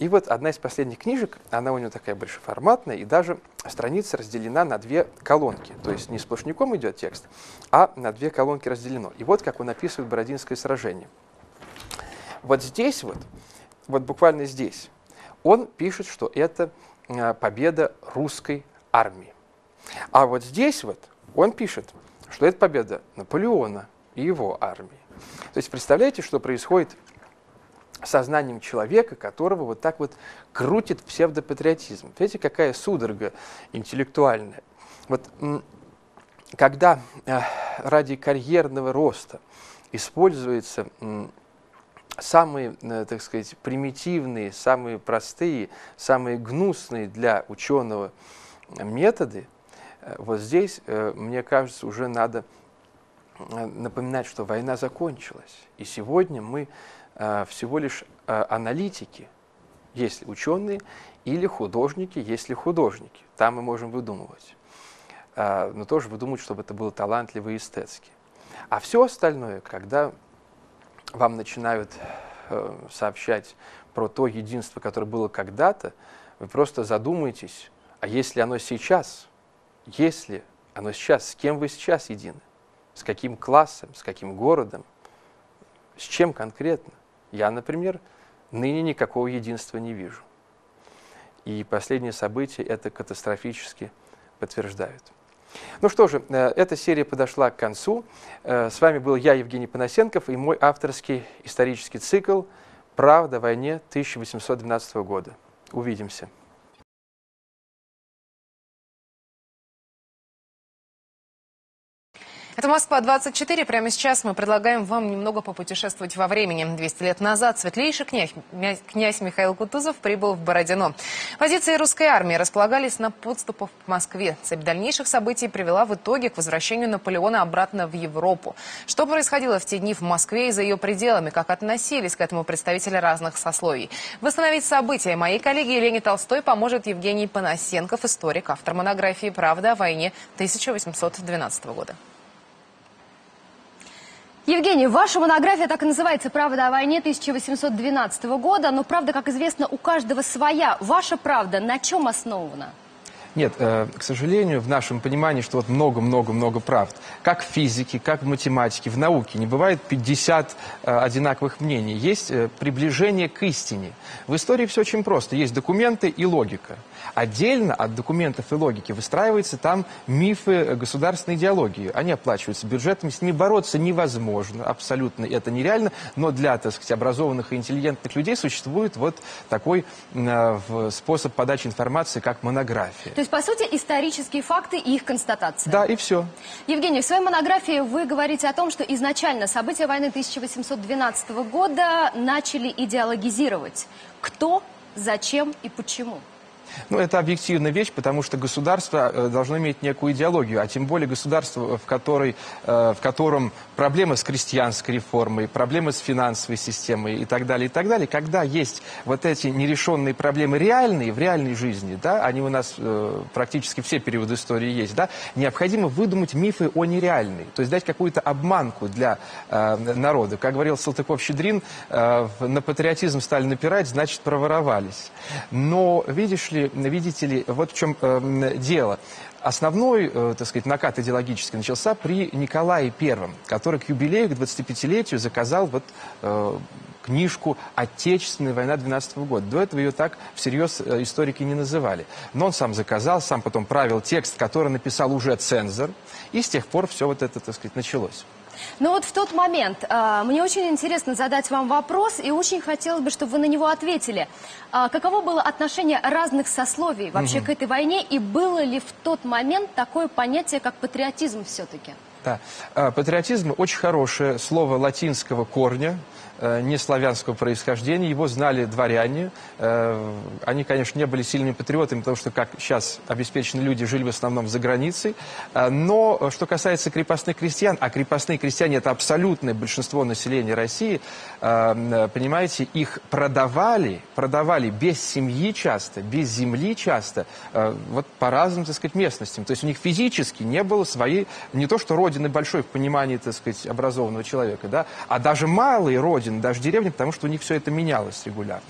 И вот одна из последних книжек, она у него такая большеформатная, и даже страница разделена на две колонки. То есть не сплошняком идет текст, а на две колонки разделено. И вот как он описывает Бородинское сражение. Вот здесь вот, вот буквально здесь, он пишет, что это победа русской армии. А вот здесь вот он пишет, что это победа Наполеона и его армии. То есть представляете, что происходит сознанием человека, которого вот так вот крутит псевдопатриотизм. Видите, какая судорога интеллектуальная. Вот когда э, ради карьерного роста используются э, самые, э, так сказать, примитивные, самые простые, самые гнусные для ученого методы, э, вот здесь, э, мне кажется, уже надо э, напоминать, что война закончилась. И сегодня мы всего лишь аналитики, если ученые, или художники, если художники. Там мы можем выдумывать. Но тоже выдумывать, чтобы это было талантливо и эстетски. А все остальное, когда вам начинают сообщать про то единство, которое было когда-то, вы просто задумаетесь, а если оно сейчас? Если оно сейчас? С кем вы сейчас едины? С каким классом? С каким городом? С чем конкретно? Я, например, ныне никакого единства не вижу. И последние события это катастрофически подтверждают. Ну что же, эта серия подошла к концу. С вами был я, Евгений Понасенков, и мой авторский исторический цикл «Правда о войне тысяча восемьсот двенадцатого года». Увидимся. Это Москва двадцать четыре. Прямо сейчас мы предлагаем вам немного попутешествовать во времени. двести лет назад светлейший князь, князь Михаил Кутузов прибыл в Бородино. Позиции русской армии располагались на подступах к Москве. Цепь дальнейших событий привела в итоге к возвращению Наполеона обратно в Европу. Что происходило в те дни в Москве и за ее пределами, как относились к этому представители разных сословий. Восстановить события моей коллеги Елене Толстой поможет Евгений Понасенков, историк, автор монографии «Правда о войне тысяча восемьсот двенадцатого года». Евгений, ваша монография так и называется «Правда о войне тысяча восемьсот двенадцатого года», но правда, как известно, у каждого своя. Ваша правда на чем основана? Нет, э, к сожалению, в нашем понимании, что вот много-много-много правд, как в физике, как в математике, в науке, не бывает пятьдесят э, одинаковых мнений. Есть э, приближение к истине. В истории все очень просто. Есть документы и логика. Отдельно от документов и логики выстраиваются там мифы государственной идеологии. Они оплачиваются бюджетом, с ними бороться невозможно, абсолютно это нереально, но для, так сказать, образованных и интеллигентных людей существует вот такой э, способ подачи информации, как монография. То есть, по сути, исторические факты и их констатации. Да, и все. Евгений, в своей монографии вы говорите о том, что изначально события войны тысяча восемьсот двенадцатого года начали идеологизировать. Кто, зачем и почему? Ну, это объективная вещь, потому что государство должно иметь некую идеологию, а тем более государство, в, которой, в котором проблемы с крестьянской реформой, проблемы с финансовой системой и так далее, и так далее. Когда есть вот эти нерешенные проблемы реальные, в реальной жизни, да, они у нас э, практически все периоды истории есть, да, необходимо выдумать мифы о нереальной, то есть дать какую-то обманку для э, народа. Как говорил Салтыков-Щедрин, э, на патриотизм стали напирать, значит, проворовались. Но, видишь ли, видите ли, вот в чем э, дело. Основной, так сказать, накат идеологический начался при Николае Первом, который к юбилею, к двадцатипятилетию заказал вот, э, книжку «Отечественная война двенадцатого года». До этого ее так всерьез историки не называли. Но он сам заказал, сам потом правил текст, который написал уже цензор, и с тех пор все вот это, так сказать, началось. Ну вот в тот момент э, мне очень интересно задать вам вопрос, и очень хотелось бы, чтобы вы на него ответили. Э, каково было отношение разных сословий вообще угу. к этой войне, и было ли в тот момент такое понятие, как патриотизм все-таки? Да, э, патриотизм очень хорошее слово латинского корня, не славянского происхождения, его знали дворяне. Они, конечно, не были сильными патриотами, потому что, как сейчас обеспеченные люди, жили в основном за границей. Но что касается крепостных крестьян, а крепостные крестьяне – это абсолютное большинство населения России, понимаете, их продавали, продавали без семьи часто, без земли часто, вот по разным, так сказать, местностям. То есть у них физически не было своей, не то что родины большой в понимании, так сказать, образованного человека, да, а даже малые родины, даже деревни, потому что у них все это менялось регулярно.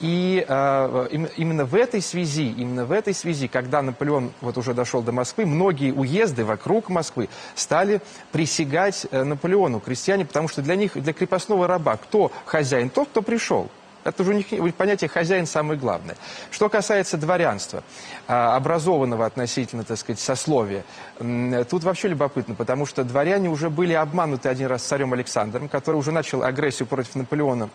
И э, именно в этой связи, именно в этой связи, когда Наполеон вот уже дошел до Москвы, многие уезды вокруг Москвы стали присягать Наполеону, крестьяне, потому что для них, для крепостного раба, кто хозяин? Тот, кто пришел. Это же у них понятие «хозяин» самое главное. Что касается дворянства, образованного относительно, так сказать, сословия, тут вообще любопытно, потому что дворяне уже были обмануты один раз царем Александром, который уже начал агрессию против Наполеона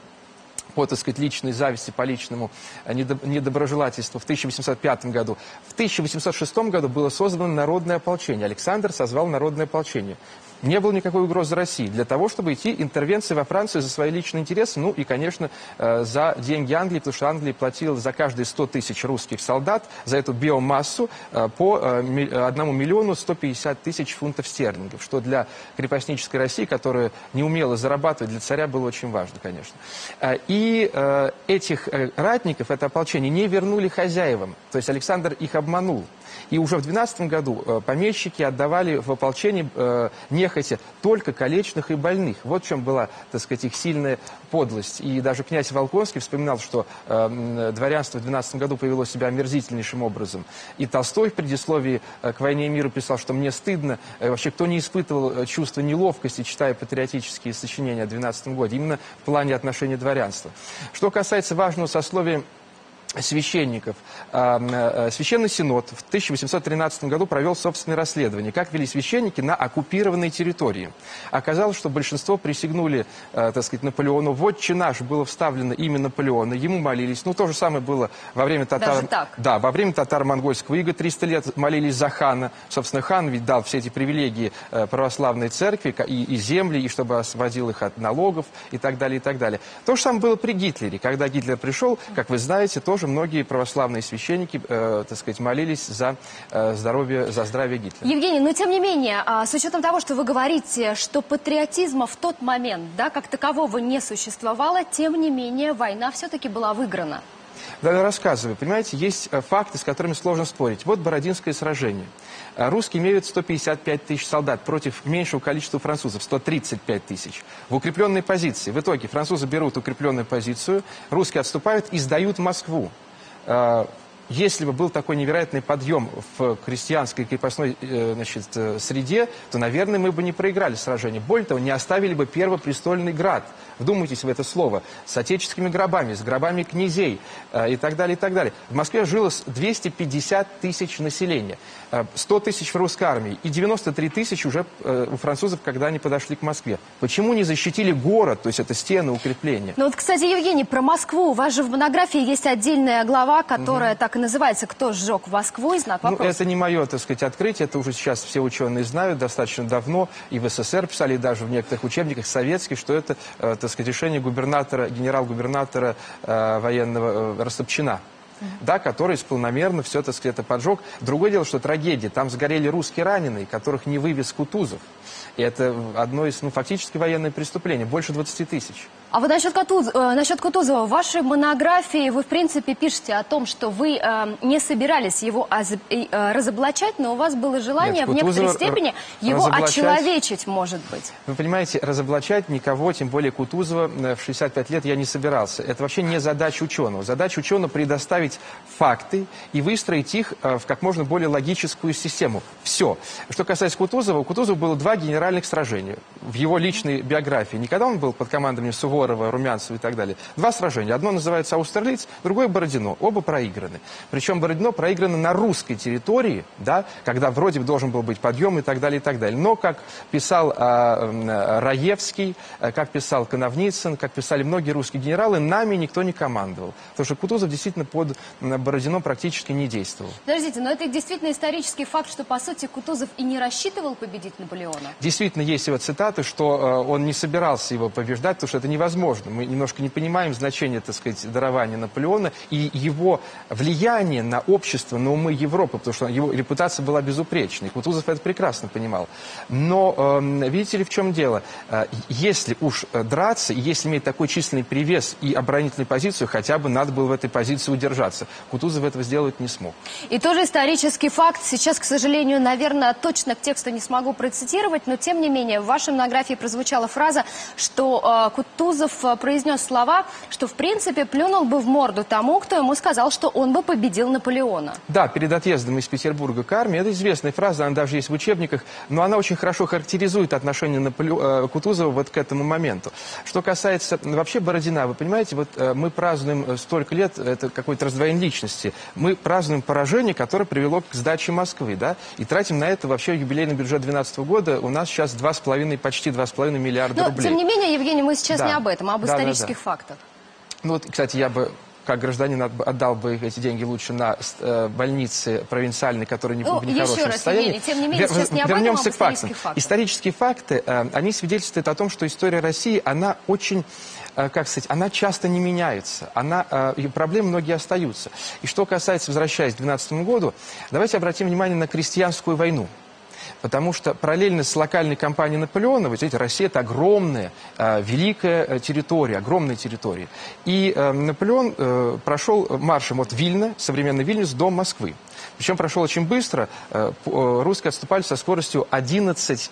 по, так сказать, личной зависти, по личному недоброжелательству в тысяча восемьсот пятом году. В тысяча восемьсот шестом году было создано народное ополчение. Александр созвал народное ополчение. Не было никакой угрозы России для того, чтобы идти интервенции во Францию за свои личные интересы, ну и, конечно, за деньги Англии, потому что Англия платила за каждые сто тысяч русских солдат, за эту биомассу по одному миллиону ста пятидесяти тысяч фунтов стерлингов, что для крепостнической России, которая не умела зарабатывать, для царя было очень важно, конечно. И этих ратников, это ополчение, не вернули хозяевам, то есть Александр их обманул. И уже в двенадцатом году помещики отдавали в ополчение э, нехотя только калечных и больных. Вот в чем была, так сказать, их сильная подлость. И даже князь Волконский вспоминал, что э, дворянство в двенадцатом году повело себя омерзительнейшим образом. И Толстой в предисловии к «Войне и миру» писал, что мне стыдно. Вообще, кто не испытывал чувство неловкости, читая патриотические сочинения о двенадцатом годе, именно в плане отношения дворянства. Что касается важного сословия священников. Священный синод в тысяча восемьсот тринадцатом году провел собственное расследование, как вели священники на оккупированной территории. Оказалось, что большинство присягнули, так сказать, Наполеону. «Вотче наш» было вставлено имя Наполеона, ему молились. Ну, то же самое было во время татар... Да, во время татаро-монгольского ига. триста лет молились за хана. Собственно, хан ведь дал все эти привилегии православной церкви и, и земли, и чтобы освободил их от налогов и так далее, и так далее. То же самое было при Гитлере. Когда Гитлер пришел, как вы знаете, тоже многие православные священники, э, так сказать, молились за, э, здоровье, за здравие Гитлера. Евгений, но тем не менее, с учетом того, что вы говорите, что патриотизма в тот момент, да, как такового не существовало, тем не менее война все-таки была выиграна. Да, рассказываю. Понимаете, есть факты, с которыми сложно спорить. Вот Бородинское сражение. Русские имеют сто пятьдесят пять тысяч солдат против меньшего количества французов, сто тридцать пять тысяч. В укрепленной позиции. В итоге французы берут укрепленную позицию, русские отступают и сдают Москву. Если бы был такой невероятный подъем в крестьянской крепостной, значит, среде, то, наверное, мы бы не проиграли сражение. Более того, не оставили бы первопрестольный град. Вдумайтесь в это слово. С отеческими гробами, с гробами князей и так далее, и так далее. В Москве жило двести пятьдесят тысяч населения, сто тысяч в русской армии и девяносто три тысячи уже у французов, когда они подошли к Москве. Почему не защитили город, то есть это стены, укрепления? Ну вот, кстати, Евгений, про Москву. У вас же в монографии есть отдельная глава, которая mm-hmm. так и называется «Кто сжег Москву?» и знак вопроса. Ну, это не мое, так сказать, открытие. Это уже сейчас все ученые знают достаточно давно. И в СССР писали, и даже в некоторых учебниках советских, что это, так сказать, решение губернатора, генерал-губернатора э, военного э, Ростопчина. да, который планомерно все, так сказать, это поджег. Другое дело, что трагедия. Там сгорели русские раненые, которых не вывез Кутузов. И это одно из, ну, фактически военное преступление. Больше двадцати тысяч. А вот насчет, Кутуз... э, насчет Кутузова. В вашей монографии вы, в принципе, пишете о том, что вы э, не собирались его озаб... э, разоблачать, но у вас было желание Нет, в некоторой степени его очеловечить, может быть. Вы понимаете, разоблачать никого, тем более Кутузова, в шестьдесят пять лет я не собирался. Это вообще не задача ученого. Задача ученого предоставить факты и выстроить их в как можно более логическую систему. Все. Что касается Кутузова, у Кутузова было два генеральных сражения в его личной биографии. Никогда он был под командованием Суворова, Румянцева и так далее. Два сражения. Одно называется Аустерлиц, другое Бородино. Оба проиграны. Причем Бородино проиграно на русской территории, да, когда вроде бы должен был быть подъем и так далее, и так далее. Но, как писал э, Раевский, как писал Коновницын, как писали многие русские генералы, нами никто не командовал. Потому что Кутузов действительно под Бородино практически не действовал. Подождите, но это действительно исторический факт, что, по сути, Кутузов и не рассчитывал победить Наполеона? Действительно, есть его цитаты, что э, он не собирался его побеждать, потому что это невозможно. Мы немножко не понимаем значение, так сказать, дарования Наполеона и его влияние на общество, на умы Европы, потому что его репутация была безупречной. Кутузов это прекрасно понимал. Но э, видите ли, в чем дело? Э, если уж драться, если иметь такой численный перевес и оборонительную позицию, хотя бы надо было в этой позиции удержаться. Кутузов этого сделать не смог. И тоже исторический факт. Сейчас, к сожалению, наверное, точно к тексту не смогу процитировать, но тем не менее в вашей монографии прозвучала фраза, что э, Кутузов произнес слова, что в принципе плюнул бы в морду тому, кто ему сказал, что он бы победил Наполеона. Да, перед отъездом из Петербурга к армии. Это известная фраза, она даже есть в учебниках, но она очень хорошо характеризует отношение Наполе... Кутузова вот к этому моменту. Что касается вообще Бородина, вы понимаете, вот э, мы празднуем столько лет, это какое-то раздвоение личности, мы празднуем поражение, которое привело к сдаче Москвы, да, и тратим на это вообще юбилейный бюджет две тысячи двенадцатого года, у нас сейчас два с половиной, почти два с половиной миллиарда но, рублей. Но, тем не менее, Евгений, мы сейчас да. не об этом, а об да, исторических да, да. фактах. Ну вот, кстати, я бы... как гражданин отдал бы эти деньги лучше на э, больницы провинциальные, которые не ну, в нехорошем состоянии. Тем не менее, Вер, сейчас не об вернемся этом, а об исторических к фактам. Исторические факты, э, они свидетельствуют о том, что история России, она очень, э, как сказать, она часто не меняется. Она, э, и проблемы многие остаются. И что касается, возвращаясь к две тысячи двенадцатому году, давайте обратим внимание на крестьянскую войну. Потому что параллельно с локальной кампанией Наполеона, вы знаете, Россия – это огромная, великая территория, огромная территория. И Наполеон прошел маршем от Вильна, современный Вильнюс, до Москвы. Причем прошел очень быстро. Русские отступали со скоростью одиннадцать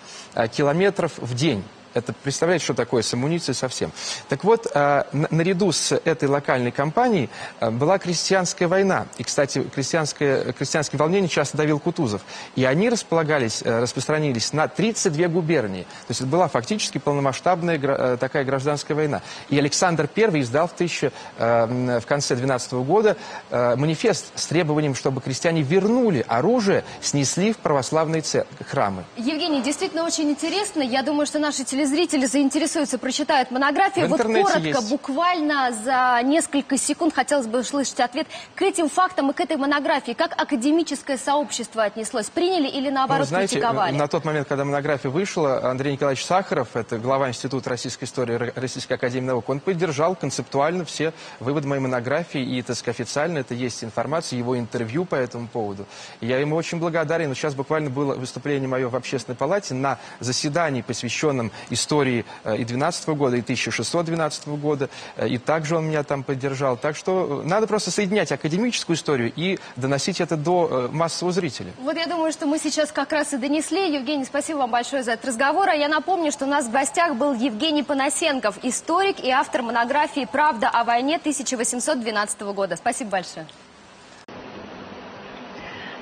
километров в день. Это, представляете, что такое с амуницией совсем. Так вот, э, наряду с этой локальной кампанией э, была крестьянская война. И, кстати, крестьянское, крестьянские волнения часто давил Кутузов. И они располагались, э, распространились на тридцать две губернии. То есть это была фактически полномасштабная э, такая гражданская война. И Александр Первый издал в, тысяча, э, в конце двенадцатого года э, манифест с требованием, чтобы крестьяне вернули оружие, снесли в православные храмы. Евгений, действительно очень интересно. Я думаю, что наши телевизоры... зрители заинтересуются, прочитают монографию. Вот коротко, есть. буквально за несколько секунд хотелось бы услышать ответ к этим фактам и к этой монографии. Как академическое сообщество отнеслось? Приняли или наоборот, ну, знаете, критиковали? На тот момент, когда монография вышла, Андрей Николаевич Сахаров, это глава Института российской истории Российской академии наук, он поддержал концептуально все выводы моей монографии. И, так сказать, официально это есть информация, его интервью по этому поводу. И я ему очень благодарен. Но сейчас буквально было выступление мое в Общественной палате на заседании, посвященном истории и двенадцатого года, и тысяча шестьсот двенадцатого года, и также он меня там поддержал. Так что надо просто соединять академическую историю и доносить это до массового зрителя. Вот я думаю, что мы сейчас как раз и донесли. Евгений, спасибо вам большое за этот разговор. А я напомню, что у нас в гостях был Евгений Понасенков, историк и автор монографии «Правда о войне тысяча восемьсот двенадцатого года». Спасибо большое.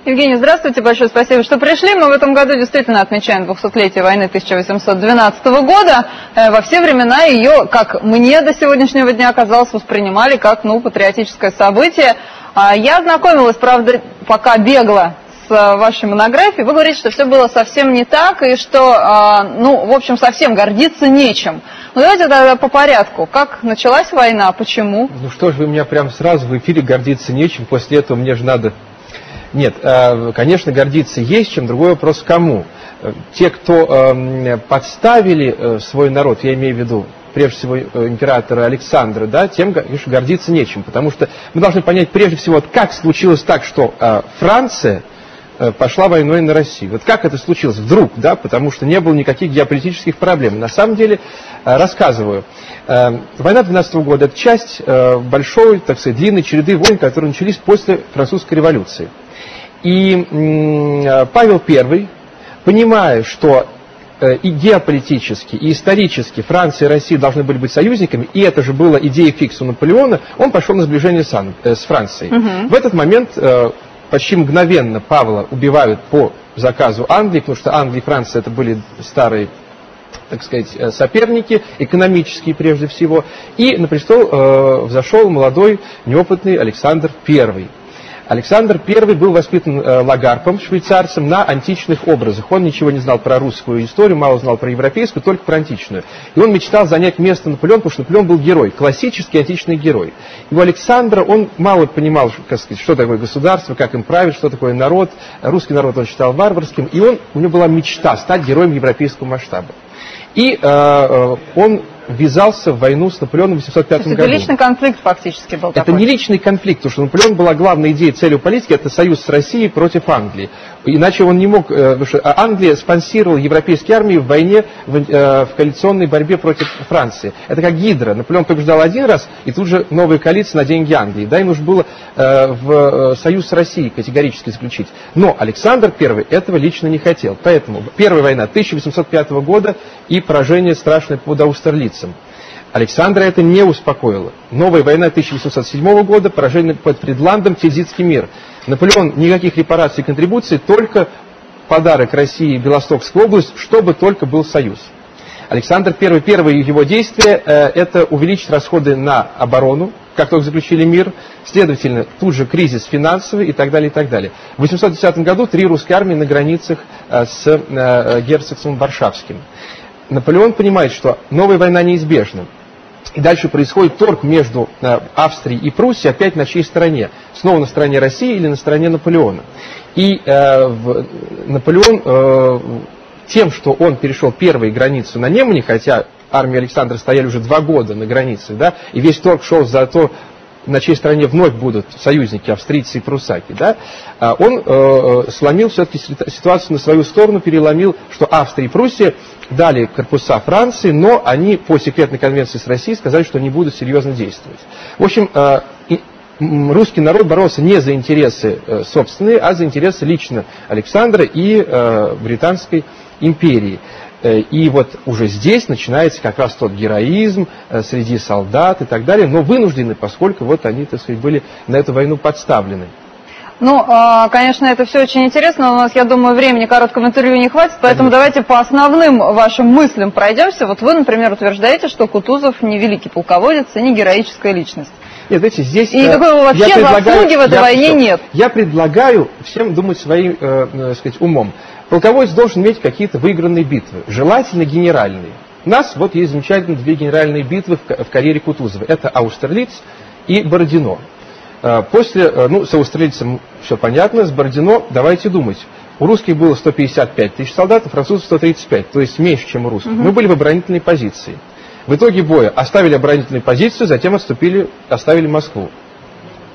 Евгений, здравствуйте, большое спасибо, что пришли. Мы в этом году действительно отмечаем двухсотлетие войны тысяча восемьсот двенадцатого года. Во все времена ее, как мне до сегодняшнего дня оказалось, воспринимали как, ну, патриотическое событие. Я ознакомилась, правда, пока бегла с вашей монографией. Вы говорите, что все было совсем не так и что, ну, в общем, совсем гордиться нечем. Ну, давайте тогда по порядку. Как началась война, почему? Ну, что ж вы меня прям сразу в эфире гордиться нечем, после этого мне же надо... Нет, конечно, гордиться есть чем, другой вопрос кому. Те, кто подставили свой народ, я имею в виду прежде всего, императора Александра, да, тем, конечно, гордиться нечем. Потому что мы должны понять, прежде всего, как случилось так, что э, Франция э, пошла войной на Россию. Вот как это случилось вдруг, да, потому что не было никаких геополитических проблем. На самом деле, э, рассказываю, э, война двенадцатого года – это часть э, большой, так сказать, длинной череды войн, которые начались после Французской революции. И э, Павел Первый, понимая, что и геополитически, и исторически Франция и Россия должны были быть союзниками, и это же была идея фикса Наполеона, он пошел на сближение с, Ан... с Францией. Угу. В этот момент почти мгновенно Павла убивают по заказу Англии, потому что Англия и Франция это были старые, так сказать, соперники, экономические прежде всего, и на престол взошел молодой, неопытный Александр Первый. Александр Первый был воспитан э, Лагарпом, швейцарцем, на античных образах. Он ничего не знал про русскую историю, мало знал про европейскую, только про античную. И он мечтал занять место Наполеона, потому что Наполеон был герой, классический античный герой. И у Александра он мало понимал, как сказать, что такое государство, как им править, что такое народ. Русский народ он считал варварским, и он, у него была мечта стать героем европейского масштаба. И э, он ввязался в войну с Наполеоном в восемьсот пятом году. Это личный конфликт фактически был такой. Это не личный конфликт, потому что Наполеон была главной идеей, целью политики, это союз с Россией против Англии. Иначе он не мог, потому что Англия спонсировала европейские армии в войне, в, в коалиционной борьбе против Франции. Это как гидра. Наполеон только ждал один раз, и тут же новая коалиция на деньги Англии. Да, ему нужно было в союз с Россией категорически заключить. Но Александр Первый этого лично не хотел. Поэтому первая война тысяча восемьсот пятого года и поражение страшное под Аустерлиц. Александра это не успокоило. Новая война тысяча восемьсот седьмого года, поражение под Фридландом, Тильзитский мир. Наполеон никаких репараций и контрибуций, только подарок России и Белостокской области, чтобы только был союз. Александр Первый, первые его действия, это увеличить расходы на оборону, как только заключили мир, следовательно, тут же кризис финансовый и так далее, и так далее. В восемьсот десятом году три русские армии на границах с герцогством Варшавским. Наполеон понимает, что новая война неизбежна. И дальше происходит торг между Австрией и Пруссией, опять на чьей стороне? Снова на стороне России или на стороне Наполеона? И э, в, Наполеон э, тем, что он перешел первую границу на Немане, хотя армии Александра стояли уже два года на границе, да, и весь торг шел за то, на чьей стороне вновь будут союзники, австрийцы и прусаки, да, он э, сломил все-таки ситуацию на свою сторону, переломил, что Австрия и Пруссия дали корпуса Франции, но они по секретной конвенции с Россией сказали, что не будут серьезно действовать. В общем, э, русский народ боролся не за интересы э, собственные, а за интересы лично Александра и э, Британской империи. И вот уже здесь начинается как раз тот героизм среди солдат и так далее, но вынуждены, поскольку вот они, так сказать, были на эту войну подставлены. Ну, конечно, это все очень интересно, но у нас, я думаю, времени короткого интервью не хватит, поэтому Конечно. Давайте по основным вашим мыслям пройдемся. Вот вы, например, утверждаете, что Кутузов не великий полководец и не героическая личность. Нет, знаете, здесь... И никакой вообще заслуги в этой войне нет. Я предлагаю всем думать своим, э, так сказать, умом. Полководец должен иметь какие-то выигранные битвы, желательно генеральные. У нас вот есть замечательные две генеральные битвы в, в карьере Кутузова. Это Аустерлиц и Бородино. После, ну, с Аустерлицем все понятно, с Бородино, давайте думать. У русских было сто пятьдесят пять тысяч солдат, у французов сто тридцать пять, то есть меньше, чем у русских. Угу. Мы были в оборонительной позиции. В итоге боя оставили оборонительную позицию, затем отступили, оставили Москву.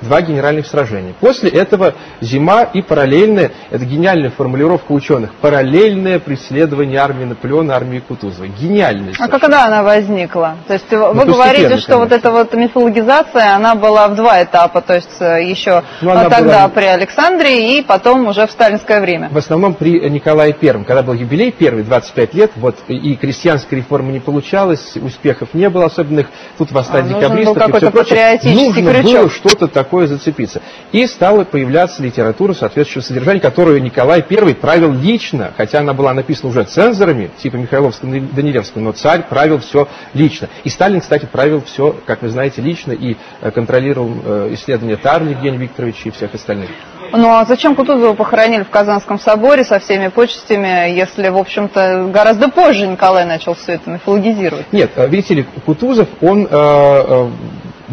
Два генеральных сражения. После этого зима и параллельная, это гениальная формулировка ученых, параллельное преследование армии Наполеона, армии Кутузова. Гениальная. А когда она возникла? То есть вы говорите, что вот эта вот мифологизация, она была в два этапа, то есть еще тогда при Александре и потом уже в сталинское время. В основном при Николае Первом, когда был юбилей, первый, двадцать пять лет, вот и крестьянская реформа не получалась, успехов не было особенных, тут восстание декабристов и все прочее. Нужно было что-то такое. Такое зацепиться. И стала появляться литература соответствующего содержания, которую Николай Первый правил лично, хотя она была написана уже цензорами, типа Михайловского-Данилевского, но царь правил все лично. И Сталин, кстати, правил все, как вы знаете, лично и контролировал исследования Тарли, Евгения Викторовича и всех остальных. Ну а зачем Кутузова похоронили в Казанском соборе со всеми почестями, если, в общем-то, гораздо позже Николай начал все это мифологизировать? Нет, видите ли, Кутузов, он э,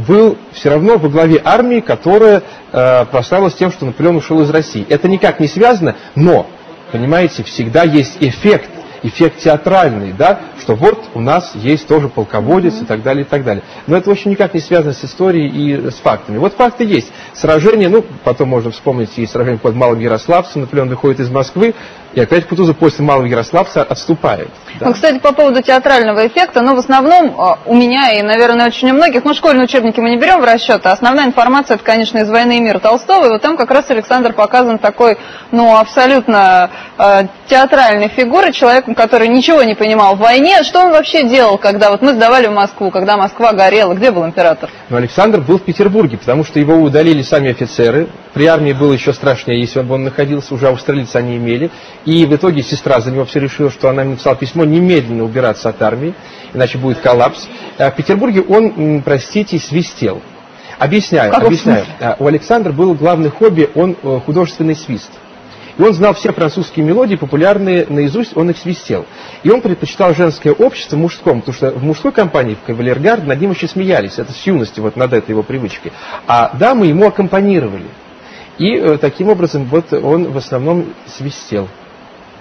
был все равно во главе армии, которая э, прославилась тем, что Наполеон ушел из России. Это никак не связано, но, понимаете, всегда есть эффект. эффект театральный, да, что вот у нас есть тоже полководец и так далее, и так далее. Но это вообще никак не связано с историей и с фактами. Вот факты есть. Сражение, ну, потом можно вспомнить, есть сражение под Малым Ярославцем, Наполеон выходит из Москвы, и опять Кутузов после Малого Ярославца отступает. Да. Ну, кстати, по поводу театрального эффекта, но в основном у меня и, наверное, очень у многих, ну, школьные учебники мы не берем в расчет, а основная информация, это, конечно, из «Войны и мира» Толстого, и вот там как раз Александр показан такой, ну, абсолютно э, театральной фигурой, человеком, который ничего не понимал в войне. Что он вообще делал, когда вот мы сдавали в Москву, когда Москва горела, где был император? Ну, Александр был в Петербурге, потому что его удалили сами офицеры, при армии было еще страшнее, если бы он находился, уже аустерлиц они имели. И в итоге сестра за него все решила, что она написала письмо немедленно убираться от армии, иначе будет коллапс. В Петербурге он, простите, свистел. Объясняю, как объясняю. У Александра было главное хобби, он художественный свист. И он знал все французские мелодии, популярные наизусть, он их свистел. И он предпочитал женское общество мужскому, потому что в мужской компании, в кавалергарде, над ним еще смеялись. Это с юности, вот над этой его привычкой. А дамы ему аккомпанировали. И таким образом вот он в основном свистел.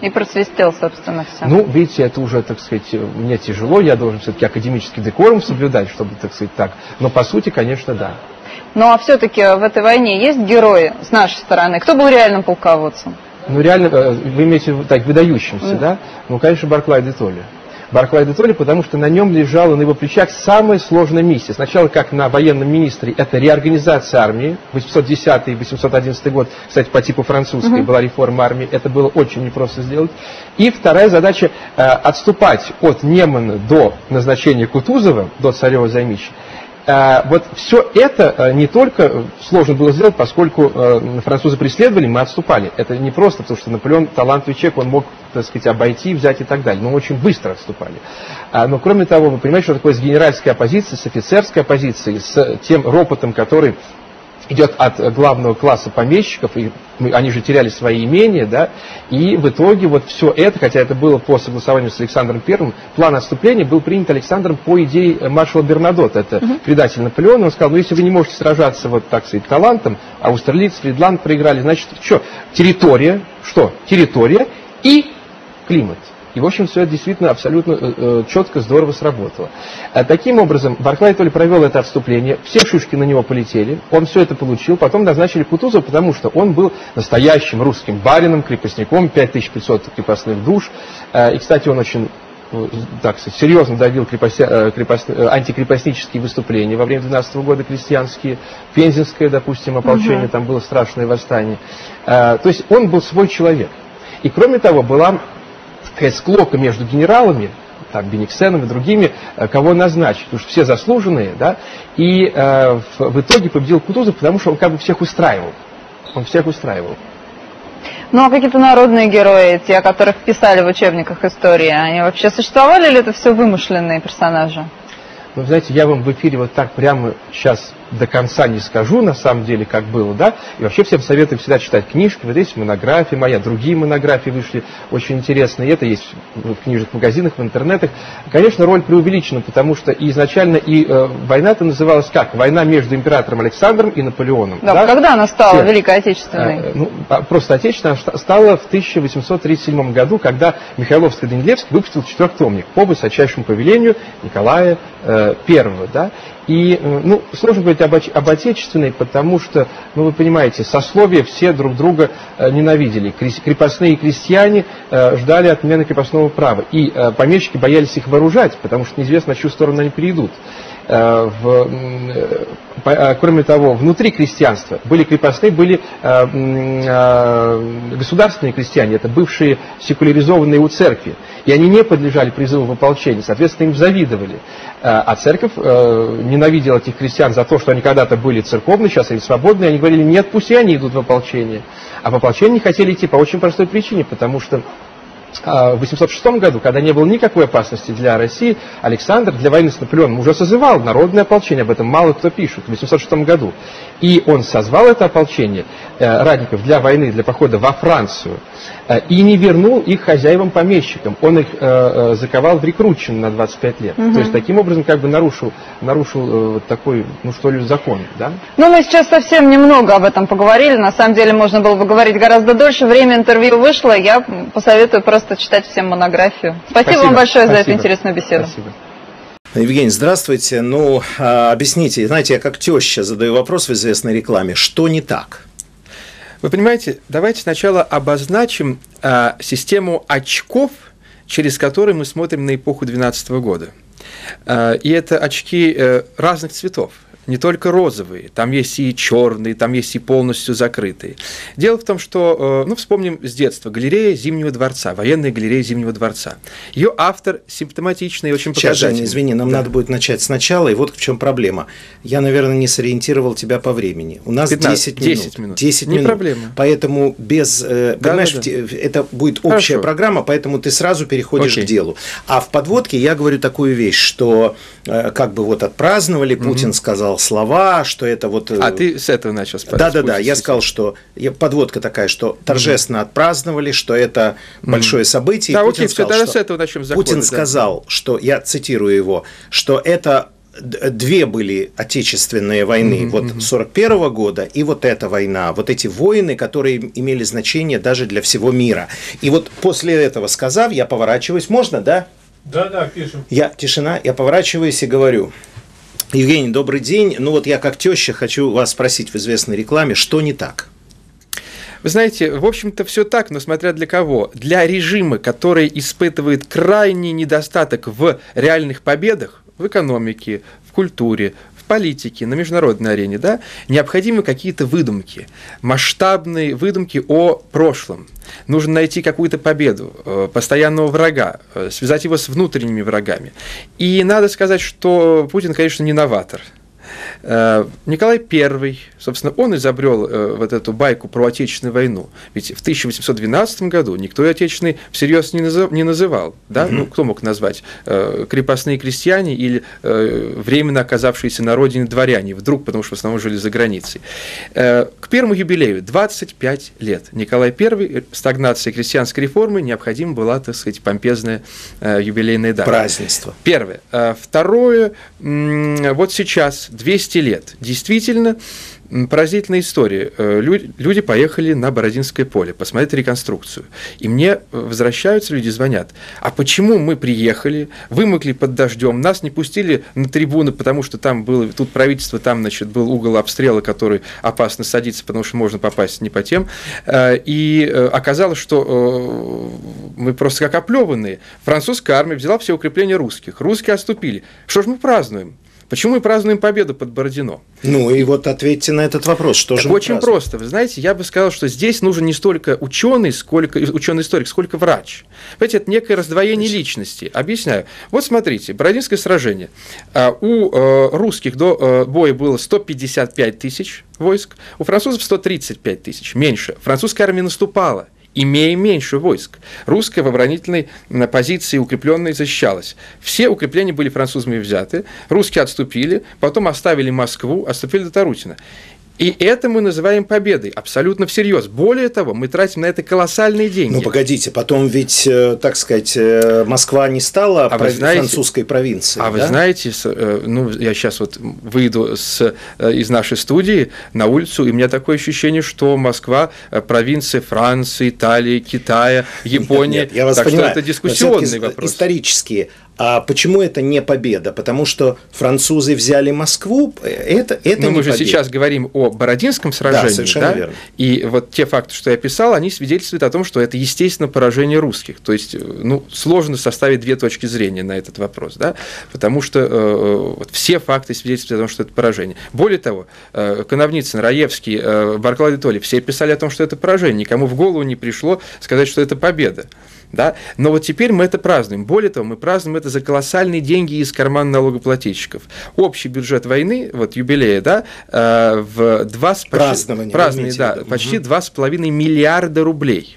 И просвистел, собственно, все. Ну, видите, это уже, так сказать, мне тяжело, я должен все-таки академический декорум соблюдать, чтобы, так сказать, так. Но по сути, конечно, да. Ну, а все-таки в этой войне есть герои с нашей стороны? Кто был реальным полководцем? Ну, реально, вы имеете, так, выдающимся, mm. да? Ну, конечно, Барклай-де-Толли. Барклай-де-Толли, потому что на нем лежала, на его плечах, самая сложная миссия. Сначала, как на военном министре, это реорганизация армии. восемьсот десятый и восемьсот одиннадцатый год, кстати, по типу французской [S2] Угу. [S1] Была реформа армии. Это было очень непросто сделать. И вторая задача э, – отступать от Немана до назначения Кутузова, до Царева Займича. Э, вот все это не только сложно было сделать, поскольку э, французы преследовали, мы отступали. Это не просто, потому что Наполеон талантливый человек, он мог, так сказать, обойти, взять и так далее. Но очень быстро отступали. А, но кроме того, вы понимаете, что такое с генеральской оппозицией, с офицерской оппозицией, с тем ропотом, который идет от главного класса помещиков, и мы, они же теряли свои имения, да, и в итоге вот все это, хотя это было по согласованию с Александром Первым, план отступления был принят Александром по идее маршала Бернадота, это [S2] Uh-huh. [S1] Предатель Наполеона, он сказал, ну если вы не можете сражаться вот так сказать талантом, а Аустерлиц, Фридланд проиграли, значит, что, территория, что, территория и климат. И, в общем, все это действительно абсолютно э, четко, здорово сработало. А, таким образом, Барклай-де-Толли провел это отступление, все шишки на него полетели, он все это получил, потом назначили Кутузова, потому что он был настоящим русским барином, крепостником, пять тысяч пятьсот крепостных душ. А, и, кстати, он очень... так сказать, серьезно давил крепостя, крепост, антикрепостнические выступления во время двенадцатого года, крестьянские, Пензенское, допустим, ополчение, угу. там было страшное восстание. А, то есть он был свой человек. И, кроме того, была... склока между генералами, там, Бениксеном и другими, кого назначить, потому что все заслуженные, да, и э, в, в итоге победил Кутузов, потому что он как бы всех устраивал, он всех устраивал. Ну а какие-то народные герои, те, о которых писали в учебниках истории, они вообще существовали или это все вымышленные персонажи? Ну, знаете, я вам в эфире вот так прямо сейчас до конца не скажу, на самом деле, как было, да. И вообще всем советую всегда читать книжки. Вот здесь монографии моя, другие монографии вышли очень интересные. Это есть в книжных магазинах, в интернетах. Конечно, роль преувеличена, потому что изначально и э, война-то называлась как? Война между императором Александром и Наполеоном. Да, да? Когда она стала Все. Великой Отечественной? А, ну, просто Отечественная она стала в тысяча восемьсот тридцать седьмом году, когда Михайловский-Данилевский выпустил четвертомник по высочайшему повелению Николая э, Первого, да, и, ну, сложно говорить об, об отечественной, потому что, ну, вы понимаете, сословия все друг друга э, ненавидели. Крепостные крестьяне э, ждали отмены крепостного права, и э, помещики боялись их вооружать, потому что неизвестно, на чью сторону они перейдут. Э, в, э, по, э, кроме того, внутри крестьянства были крепостные, были э, э, государственные крестьяне, это бывшие секуляризованные у церкви, и они не подлежали призыву в ополчение, соответственно, им завидовали. А церковь э, ненавидела этих крестьян за то, что они когда-то были церковные, сейчас они свободные. Они говорили, нет, пусть и они идут в ополчение. А в ополчение не хотели идти по очень простой причине, потому что э, в восемьсот шестом году, когда не было никакой опасности для России, Александр для войны с Наполеоном уже созывал народное ополчение, об этом мало кто пишет, в восемьсот шестом году. И он созвал это ополчение э, ратников для войны, для похода во Францию, э, и не вернул их хозяевам-помещикам. Он их э, заковал в рекрутчин на двадцать пять лет. Угу. То есть таким образом как бы нарушил, нарушил э, такой, ну что ли, закон. Да? Ну мы сейчас совсем немного об этом поговорили. На самом деле можно было бы говорить гораздо дольше. Время интервью вышло. Я посоветую просто просто читать всем монографию. Спасибо, Спасибо. вам большое Спасибо. за эту интересную беседу. Спасибо. Евгений, здравствуйте. Ну, объясните, знаете, я как теща задаю вопрос в известной рекламе. Что не так? Вы понимаете, давайте сначала обозначим а, систему очков, через которые мы смотрим на эпоху двенадцатого года. А, и это очки а, разных цветов. Не только розовые, там есть и черные, там есть и полностью закрытые. Дело в том, что, ну, вспомним с детства, галерея Зимнего дворца, военная галерея Зимнего дворца. Ее автор симптоматичный и очень показательный. Сейчас, извини, нам да. надо будет начать сначала, и вот в чем проблема. Я, наверное, не сориентировал тебя по времени. У нас пятнадцать, десять минут. десять минут. десять не минут. проблема. Поэтому без... Да, понимаешь, да, да. это будет общая Хорошо. программа, поэтому ты сразу переходишь Окей. к делу. А в подводке я говорю такую вещь, что как бы вот отпраздновали, Путин угу. сказал слова, что это вот... А ты с этого начал спрашивать. Да-да-да, я сказал, что подводка такая, что торжественно mm-hmm. отпраздновали, что это mm-hmm. большое событие. Да, Путин, окей, сказал, что... с этого начнем заходить, Путин да. сказал, что, я цитирую его, что это две были отечественные войны, mm-hmm. вот сорок первого года и вот эта война, вот эти войны, которые имели значение даже для всего мира. И вот после этого сказав, я поворачиваюсь, можно, да? Да-да, пишем. Я, тишина, я поворачиваюсь и говорю... Евгений, добрый день. Ну вот я как теща хочу вас спросить в известной рекламе, что не так? Вы знаете, в общем-то, все так, но смотря для кого. Для режима, который испытывает крайний недостаток в реальных победах, в экономике, в культуре, политики, на международной арене, да, необходимы какие-то выдумки, масштабные выдумки о прошлом. Нужно найти какую-то победу, постоянного врага, связать его с внутренними врагами. И надо сказать, что Путин, конечно, не новатор. Николай Первый, собственно, он изобрел вот эту байку про Отечественную войну. Ведь в тысяча восемьсот двенадцатом году никто и Отечественной всерьез не называл. Да? Ну, кто мог назвать? Крепостные крестьяне или временно оказавшиеся на родине дворяне, вдруг, потому что в основном жили за границей. К первому юбилею, двадцать пять лет, Николай Первый, стагнация крестьянской реформы, необходима была, так сказать, помпезная юбилейная дата. Празднество. Первое. Второе, вот сейчас... двести лет. Действительно, поразительная история. Люди поехали на Бородинское поле посмотреть реконструкцию. И мне возвращаются люди, звонят. А почему мы приехали, вымокли под дождем, нас не пустили на трибуны, потому что там было, тут правительство, там, значит, был угол обстрела, который опасно садиться, потому что можно попасть не по тем. И оказалось, что мы просто как оплеванные. Французская армия взяла все укрепления русских. Русские отступили. Что же мы празднуем? Почему мы празднуем победу под Бородино? Ну и вот ответьте на этот вопрос, что так же мы Очень празднуем? просто. Вы знаете, я бы сказал, что здесь нужен не столько ученый, сколько ученый-историк, сколько врач. Понимаете, это некое раздвоение личности. Объясняю. Вот смотрите, Бородинское сражение. У русских до боя было сто пятьдесят пять тысяч войск, у французов сто тридцать пять тысяч, меньше. Французская армия наступала, имея меньше войск. Русская в оборонительной позиции укрепленной защищалась. Все укрепления были французами взяты, русские отступили, потом оставили Москву, отступили до Тарутина. И это мы называем победой, абсолютно всерьез. Более того, мы тратим на это колоссальные деньги. Ну, погодите, потом ведь, так сказать, Москва не стала а пров... знаете, французской провинцией. А да? вы знаете, ну, я сейчас вот выйду с, из нашей студии на улицу, и у меня такое ощущение, что Москва провинция Франции, Италии, Китая, Японии. Нет, нет, я вас так понимаю, что это дискуссионный вопрос. Исторические. А почему это не победа? Потому что французы взяли Москву, это, это Но не мы победа. же сейчас говорим о Бородинском сражении, да, совершенно да? верно. И вот те факты, что я писал, они свидетельствуют о том, что это, естественно, поражение русских. То есть, ну, сложно составить две точки зрения на этот вопрос, да? Потому что э, вот, все факты свидетельствуют о том, что это поражение. Более того, э, Коновницын, Раевский, э, Барклай-де-Толли, все писали о том, что это поражение. Никому в голову не пришло сказать, что это победа. Да? Но вот теперь мы это празднуем. Более того, мы празднуем это за колоссальные деньги из кармана налогоплательщиков. Общий бюджет войны, вот юбилея, да, в два с... Празднование, празднование, да, угу. почти два с половиной миллиарда рублей.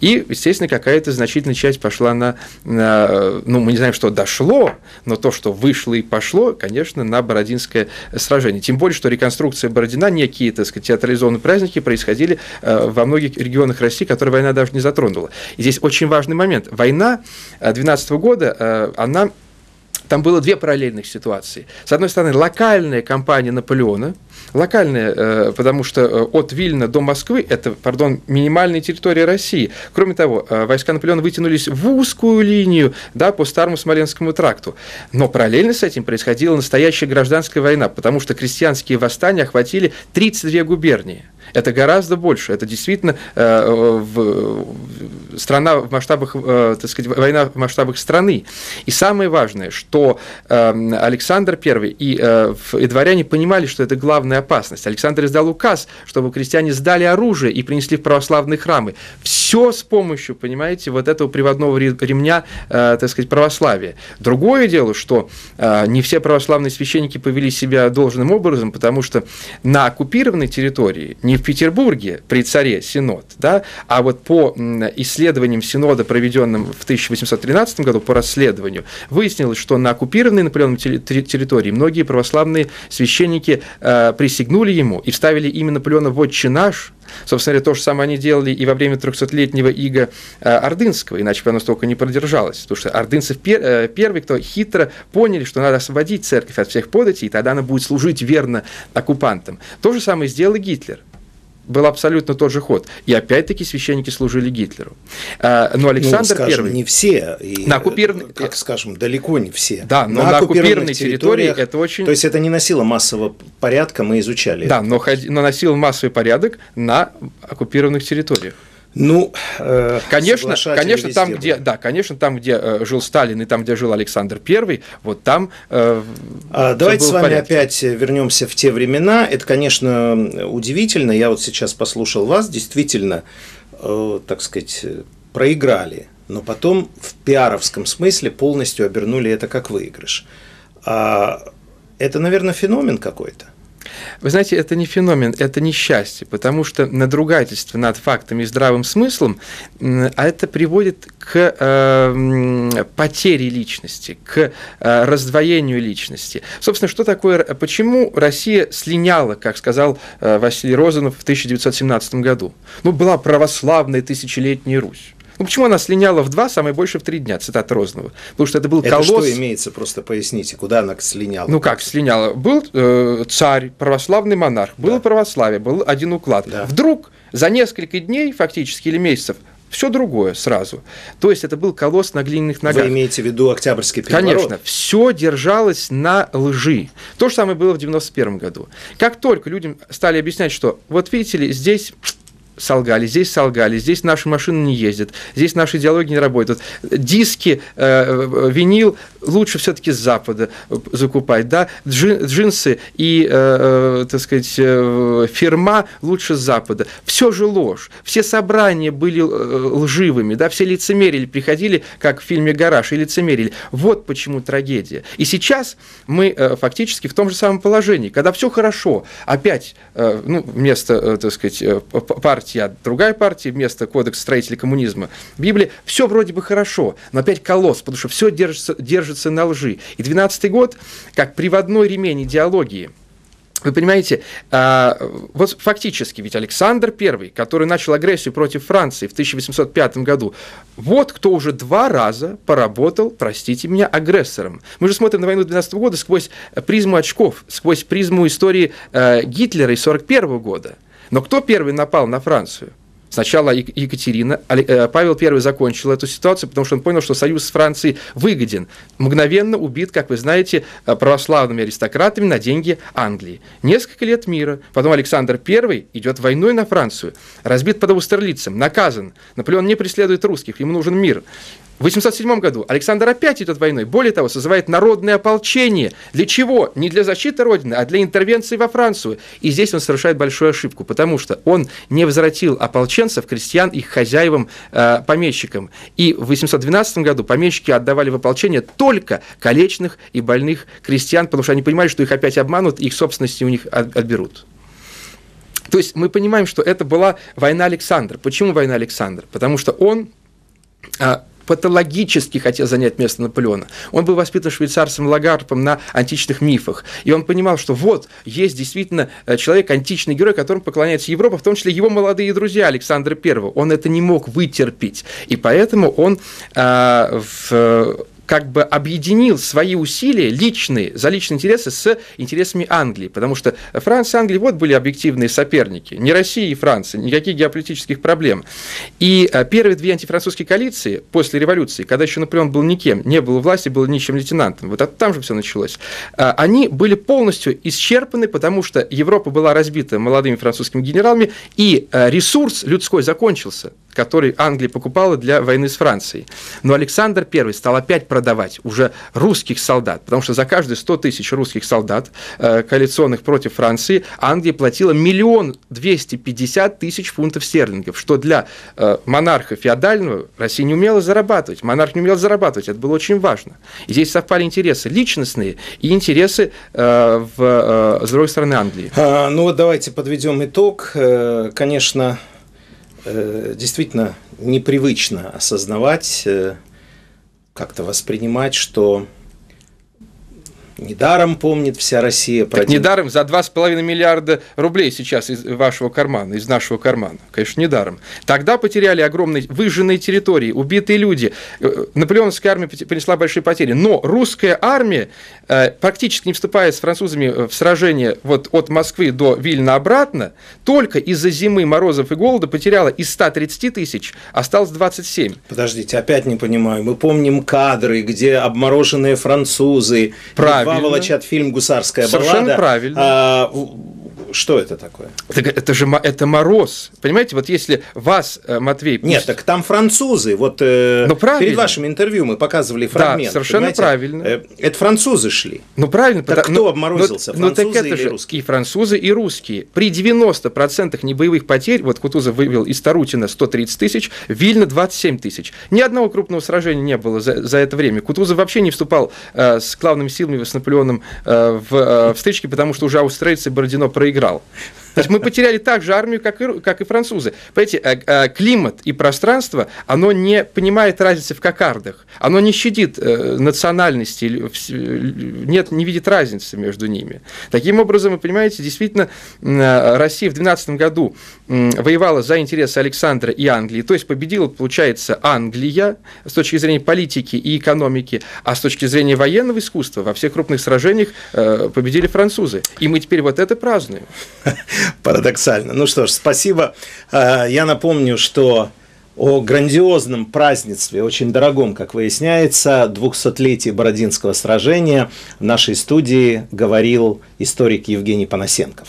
И, естественно, какая-то значительная часть пошла на, на, ну, мы не знаем, что дошло, но то, что вышло и пошло, конечно, на Бородинское сражение. Тем более, что реконструкция Бородина, некие, так сказать, театрализованные праздники происходили во многих регионах России, которые война даже не затронула. И здесь очень важный момент. Война двенадцатого года, она... Там было две параллельных ситуации. С одной стороны, локальная кампания Наполеона, локальная, потому что от Вильна до Москвы это, пардон, минимальная территория России. Кроме того, войска Наполеона вытянулись в узкую линию, да, по старому Смоленскому тракту. Но параллельно с этим происходила настоящая гражданская война, потому что крестьянские восстания охватили тридцать две губернии. Это гораздо больше. Это действительно э, в, страна в масштабах, э, так сказать, война в масштабах страны. И самое важное, что э, Александр Первый и, э, и дворяне понимали, что это главная опасность. Александр издал указ, чтобы крестьяне сдали оружие и принесли в православные храмы. Все с помощью, понимаете, вот этого приводного ремня, э, так сказать, православия. Другое дело, что э, не все православные священники повели себя должным образом, потому что на оккупированной территории, не в Петербурге при царе синод, да, а вот по исследованиям синода, проведенным в тысяча восемьсот тринадцатом году, по расследованию, выяснилось, что на оккупированной Наполеоном территории многие православные священники э, присягнули ему и вставили имя Наполеона в «Отче наш». Собственно говоря, то же самое они делали и во время трехсотлетнего ига Ордынского, иначе бы оно столько не продержалось, потому что ордынцы первые, кто хитро поняли, что надо освободить церковь от всех податей, и тогда она будет служить верно оккупантам. То же самое сделал и Гитлер. Был абсолютно тот же ход. И опять-таки священники служили Гитлеру. Но Александр ну, скажем, первый... не все. И, на оккупированной... Как скажем, далеко не все. Да, но на, на оккупированной территории это очень... То есть, это не носило массового порядка, мы изучали. Да, но, но носило массовый порядок на оккупированных территориях. Ну, э, конечно, конечно там, где, да, конечно, там, где э, жил Сталин и там, где жил Александр Первый, вот там... Э, а, давайте с вами порядке. Опять вернемся в те времена. Это, конечно, удивительно. Я вот сейчас послушал вас. Действительно, э, так сказать, проиграли. Но потом в пиаровском смысле полностью обернули это как выигрыш. А, это, наверное, феномен какой-то. Вы знаете, это не феномен, это несчастье, потому что надругательство над фактами и здравым смыслом, а это приводит к э, потере личности, к э, раздвоению личности. Собственно, что такое, почему Россия слиняла, как сказал Василий Розанов в тысяча девятьсот семнадцатом году? Ну, была православная тысячелетняя Русь. Ну, почему она слиняла в два, самое больше в три дня, цитат Розанова? Потому что это был это колосс... что имеется, просто поясните, куда она слиняла? Ну, как слиняла? Был э, царь, православный монарх, было да. православие, был один уклад. Да. Вдруг за несколько дней, фактически, или месяцев, все другое сразу. То есть, это был колосс на глиняных ногах. Вы имеете в виду Октябрьский переворот? Конечно. Все держалось на лжи. То же самое было в девяносто первом году. Как только людям стали объяснять, что вот видите ли, здесь... солгали, здесь солгали, здесь наши машины не ездят, здесь наши идеологии не работают. Диски, э, винил лучше все-таки с Запада закупать, да? Джин, джинсы и, э, так сказать, э, фирма лучше с Запада. Все же ложь, все собрания были лживыми, да? Все лицемерили, приходили, как в фильме «Гараж», и лицемерили. Вот почему трагедия. И сейчас мы э, фактически в том же самом положении, когда все хорошо, опять э, ну, вместо, э, так сказать, э, партии, от другой партии, вместо кодекса строителей коммунизма Библии, все вроде бы хорошо, но опять колосс, потому что все держится, держится на лжи. И двенадцатый год, как приводной ремень идеологии. Вы понимаете, вот фактически, ведь Александр Первый, который начал агрессию против Франции в тысяча восемьсот пятом году, вот кто уже два раза поработал, простите меня, агрессором. Мы же смотрим на войну двенадцатого года сквозь призму очков, сквозь призму истории Гитлера и сорок первого года. Но кто первый напал на Францию? Сначала Екатерина, Павел Первый закончил эту ситуацию, потому что он понял, что союз с Францией выгоден. Мгновенно убит, как вы знаете, православными аристократами на деньги Англии. Несколько лет мира. Потом Александр Первый идет войной на Францию. Разбит под Аустерлицем, наказан. Наполеон не преследует русских, ему нужен мир. В тысяча восемьсот седьмом году Александр опять идет войной. Более того, созывает народное ополчение. Для чего? Не для защиты Родины, а для интервенции во Францию. И здесь он совершает большую ошибку, потому что он не возвратил ополченцев, крестьян, их хозяевам, э, помещикам. И в восемьсот двенадцатом году помещики отдавали в ополчение только калечных и больных крестьян, потому что они понимали, что их опять обманут, их собственности у них отберут. То есть мы понимаем, что это была война Александра. Почему война Александра? Потому что он... Э, патологически хотел занять место Наполеона. Он был воспитан швейцарцем Лагарпом на античных мифах. И он понимал, что вот, есть действительно человек, античный герой, которому поклоняется Европа, в том числе его молодые друзья Александра Первого. Он это не мог вытерпеть. И поэтому он... Э, в как бы объединил свои усилия личные, за личные интересы с интересами Англии, потому что Франция и Англия вот были объективные соперники, не Россия и Франция, никаких геополитических проблем. И первые две антифранцузские коалиции после революции, когда еще Наполеон был никем, не было власти, был нищим лейтенантом, вот там же все началось, они были полностью исчерпаны, потому что Европа была разбита молодыми французскими генералами, и ресурс людской закончился, который Англия покупала для войны с Францией. Но Александр Первый стал опять продавать уже русских солдат, потому что за каждые сто тысяч русских солдат, э, коалиционных против Франции, Англия платила миллион двести пятьдесят тысяч фунтов стерлингов, что для э, монарха феодального Россия не умела зарабатывать. Монарх не умел зарабатывать, это было очень важно. И здесь совпали интересы личностные и интересы э, в, э, с другой стороны Англии. А, ну вот давайте подведем итог. Конечно, действительно непривычно осознавать, как-то воспринимать, что недаром помнит вся Россия. Про так один... Недаром за два с половиной миллиарда рублей сейчас из вашего кармана, из нашего кармана. Конечно, недаром. Тогда потеряли огромные выжженные территории, убитые люди. Наполеоновская армия понесла большие потери. Но русская армия, практически не вступая с французами в сражение вот от Москвы до Вильна обратно, только из-за зимы, морозов и голода потеряла из ста тридцати тысяч, осталось двадцать семь. Подождите, опять не понимаю. Мы помним кадры, где обмороженные французы... Правильно. Выволочат фильм «Гусарская баллада». Совершенно правильно. А, что это такое? Так это же это мороз. Понимаете, вот если вас, Матвей... Пусть... Нет, так там французы. Вот э, перед вашим интервью мы показывали фрагмент. Да, совершенно понимаете? Правильно. Э, это французы шли. Ну, правильно. Так потому... кто обморозился? Но, французы но, так это или же русские? И французы, и русские. При девяноста процентах небоевых потерь, вот Кутузов вывел из Тарутина сто тридцать тысяч, Вильна двадцать семь тысяч. Ни одного крупного сражения не было за, за это время. Кутузов вообще не вступал э, с главными силами, с Наполеоном э, в э, встречке, потому что уже аустерлиц и Бородино проиграли. То есть мы потеряли так же армию, как и, как и французы. Понимаете, климат и пространство, оно не понимает разницы в кокардах, оно не щадит национальности, нет, не видит разницы между ними. Таким образом, вы понимаете, действительно, Россия в двенадцатом году воевала за интересы Александра и Англии, то есть победила, получается, Англия с точки зрения политики и экономики, а с точки зрения военного искусства во всех крупных сражениях победили французы. И мы теперь вот это празднуем. Парадоксально. Ну что ж, спасибо. Я напомню, что о грандиозном празднестве, очень дорогом, как выясняется, двухсотлетии Бородинского сражения в нашей студии говорил историк Евгений Понасенков.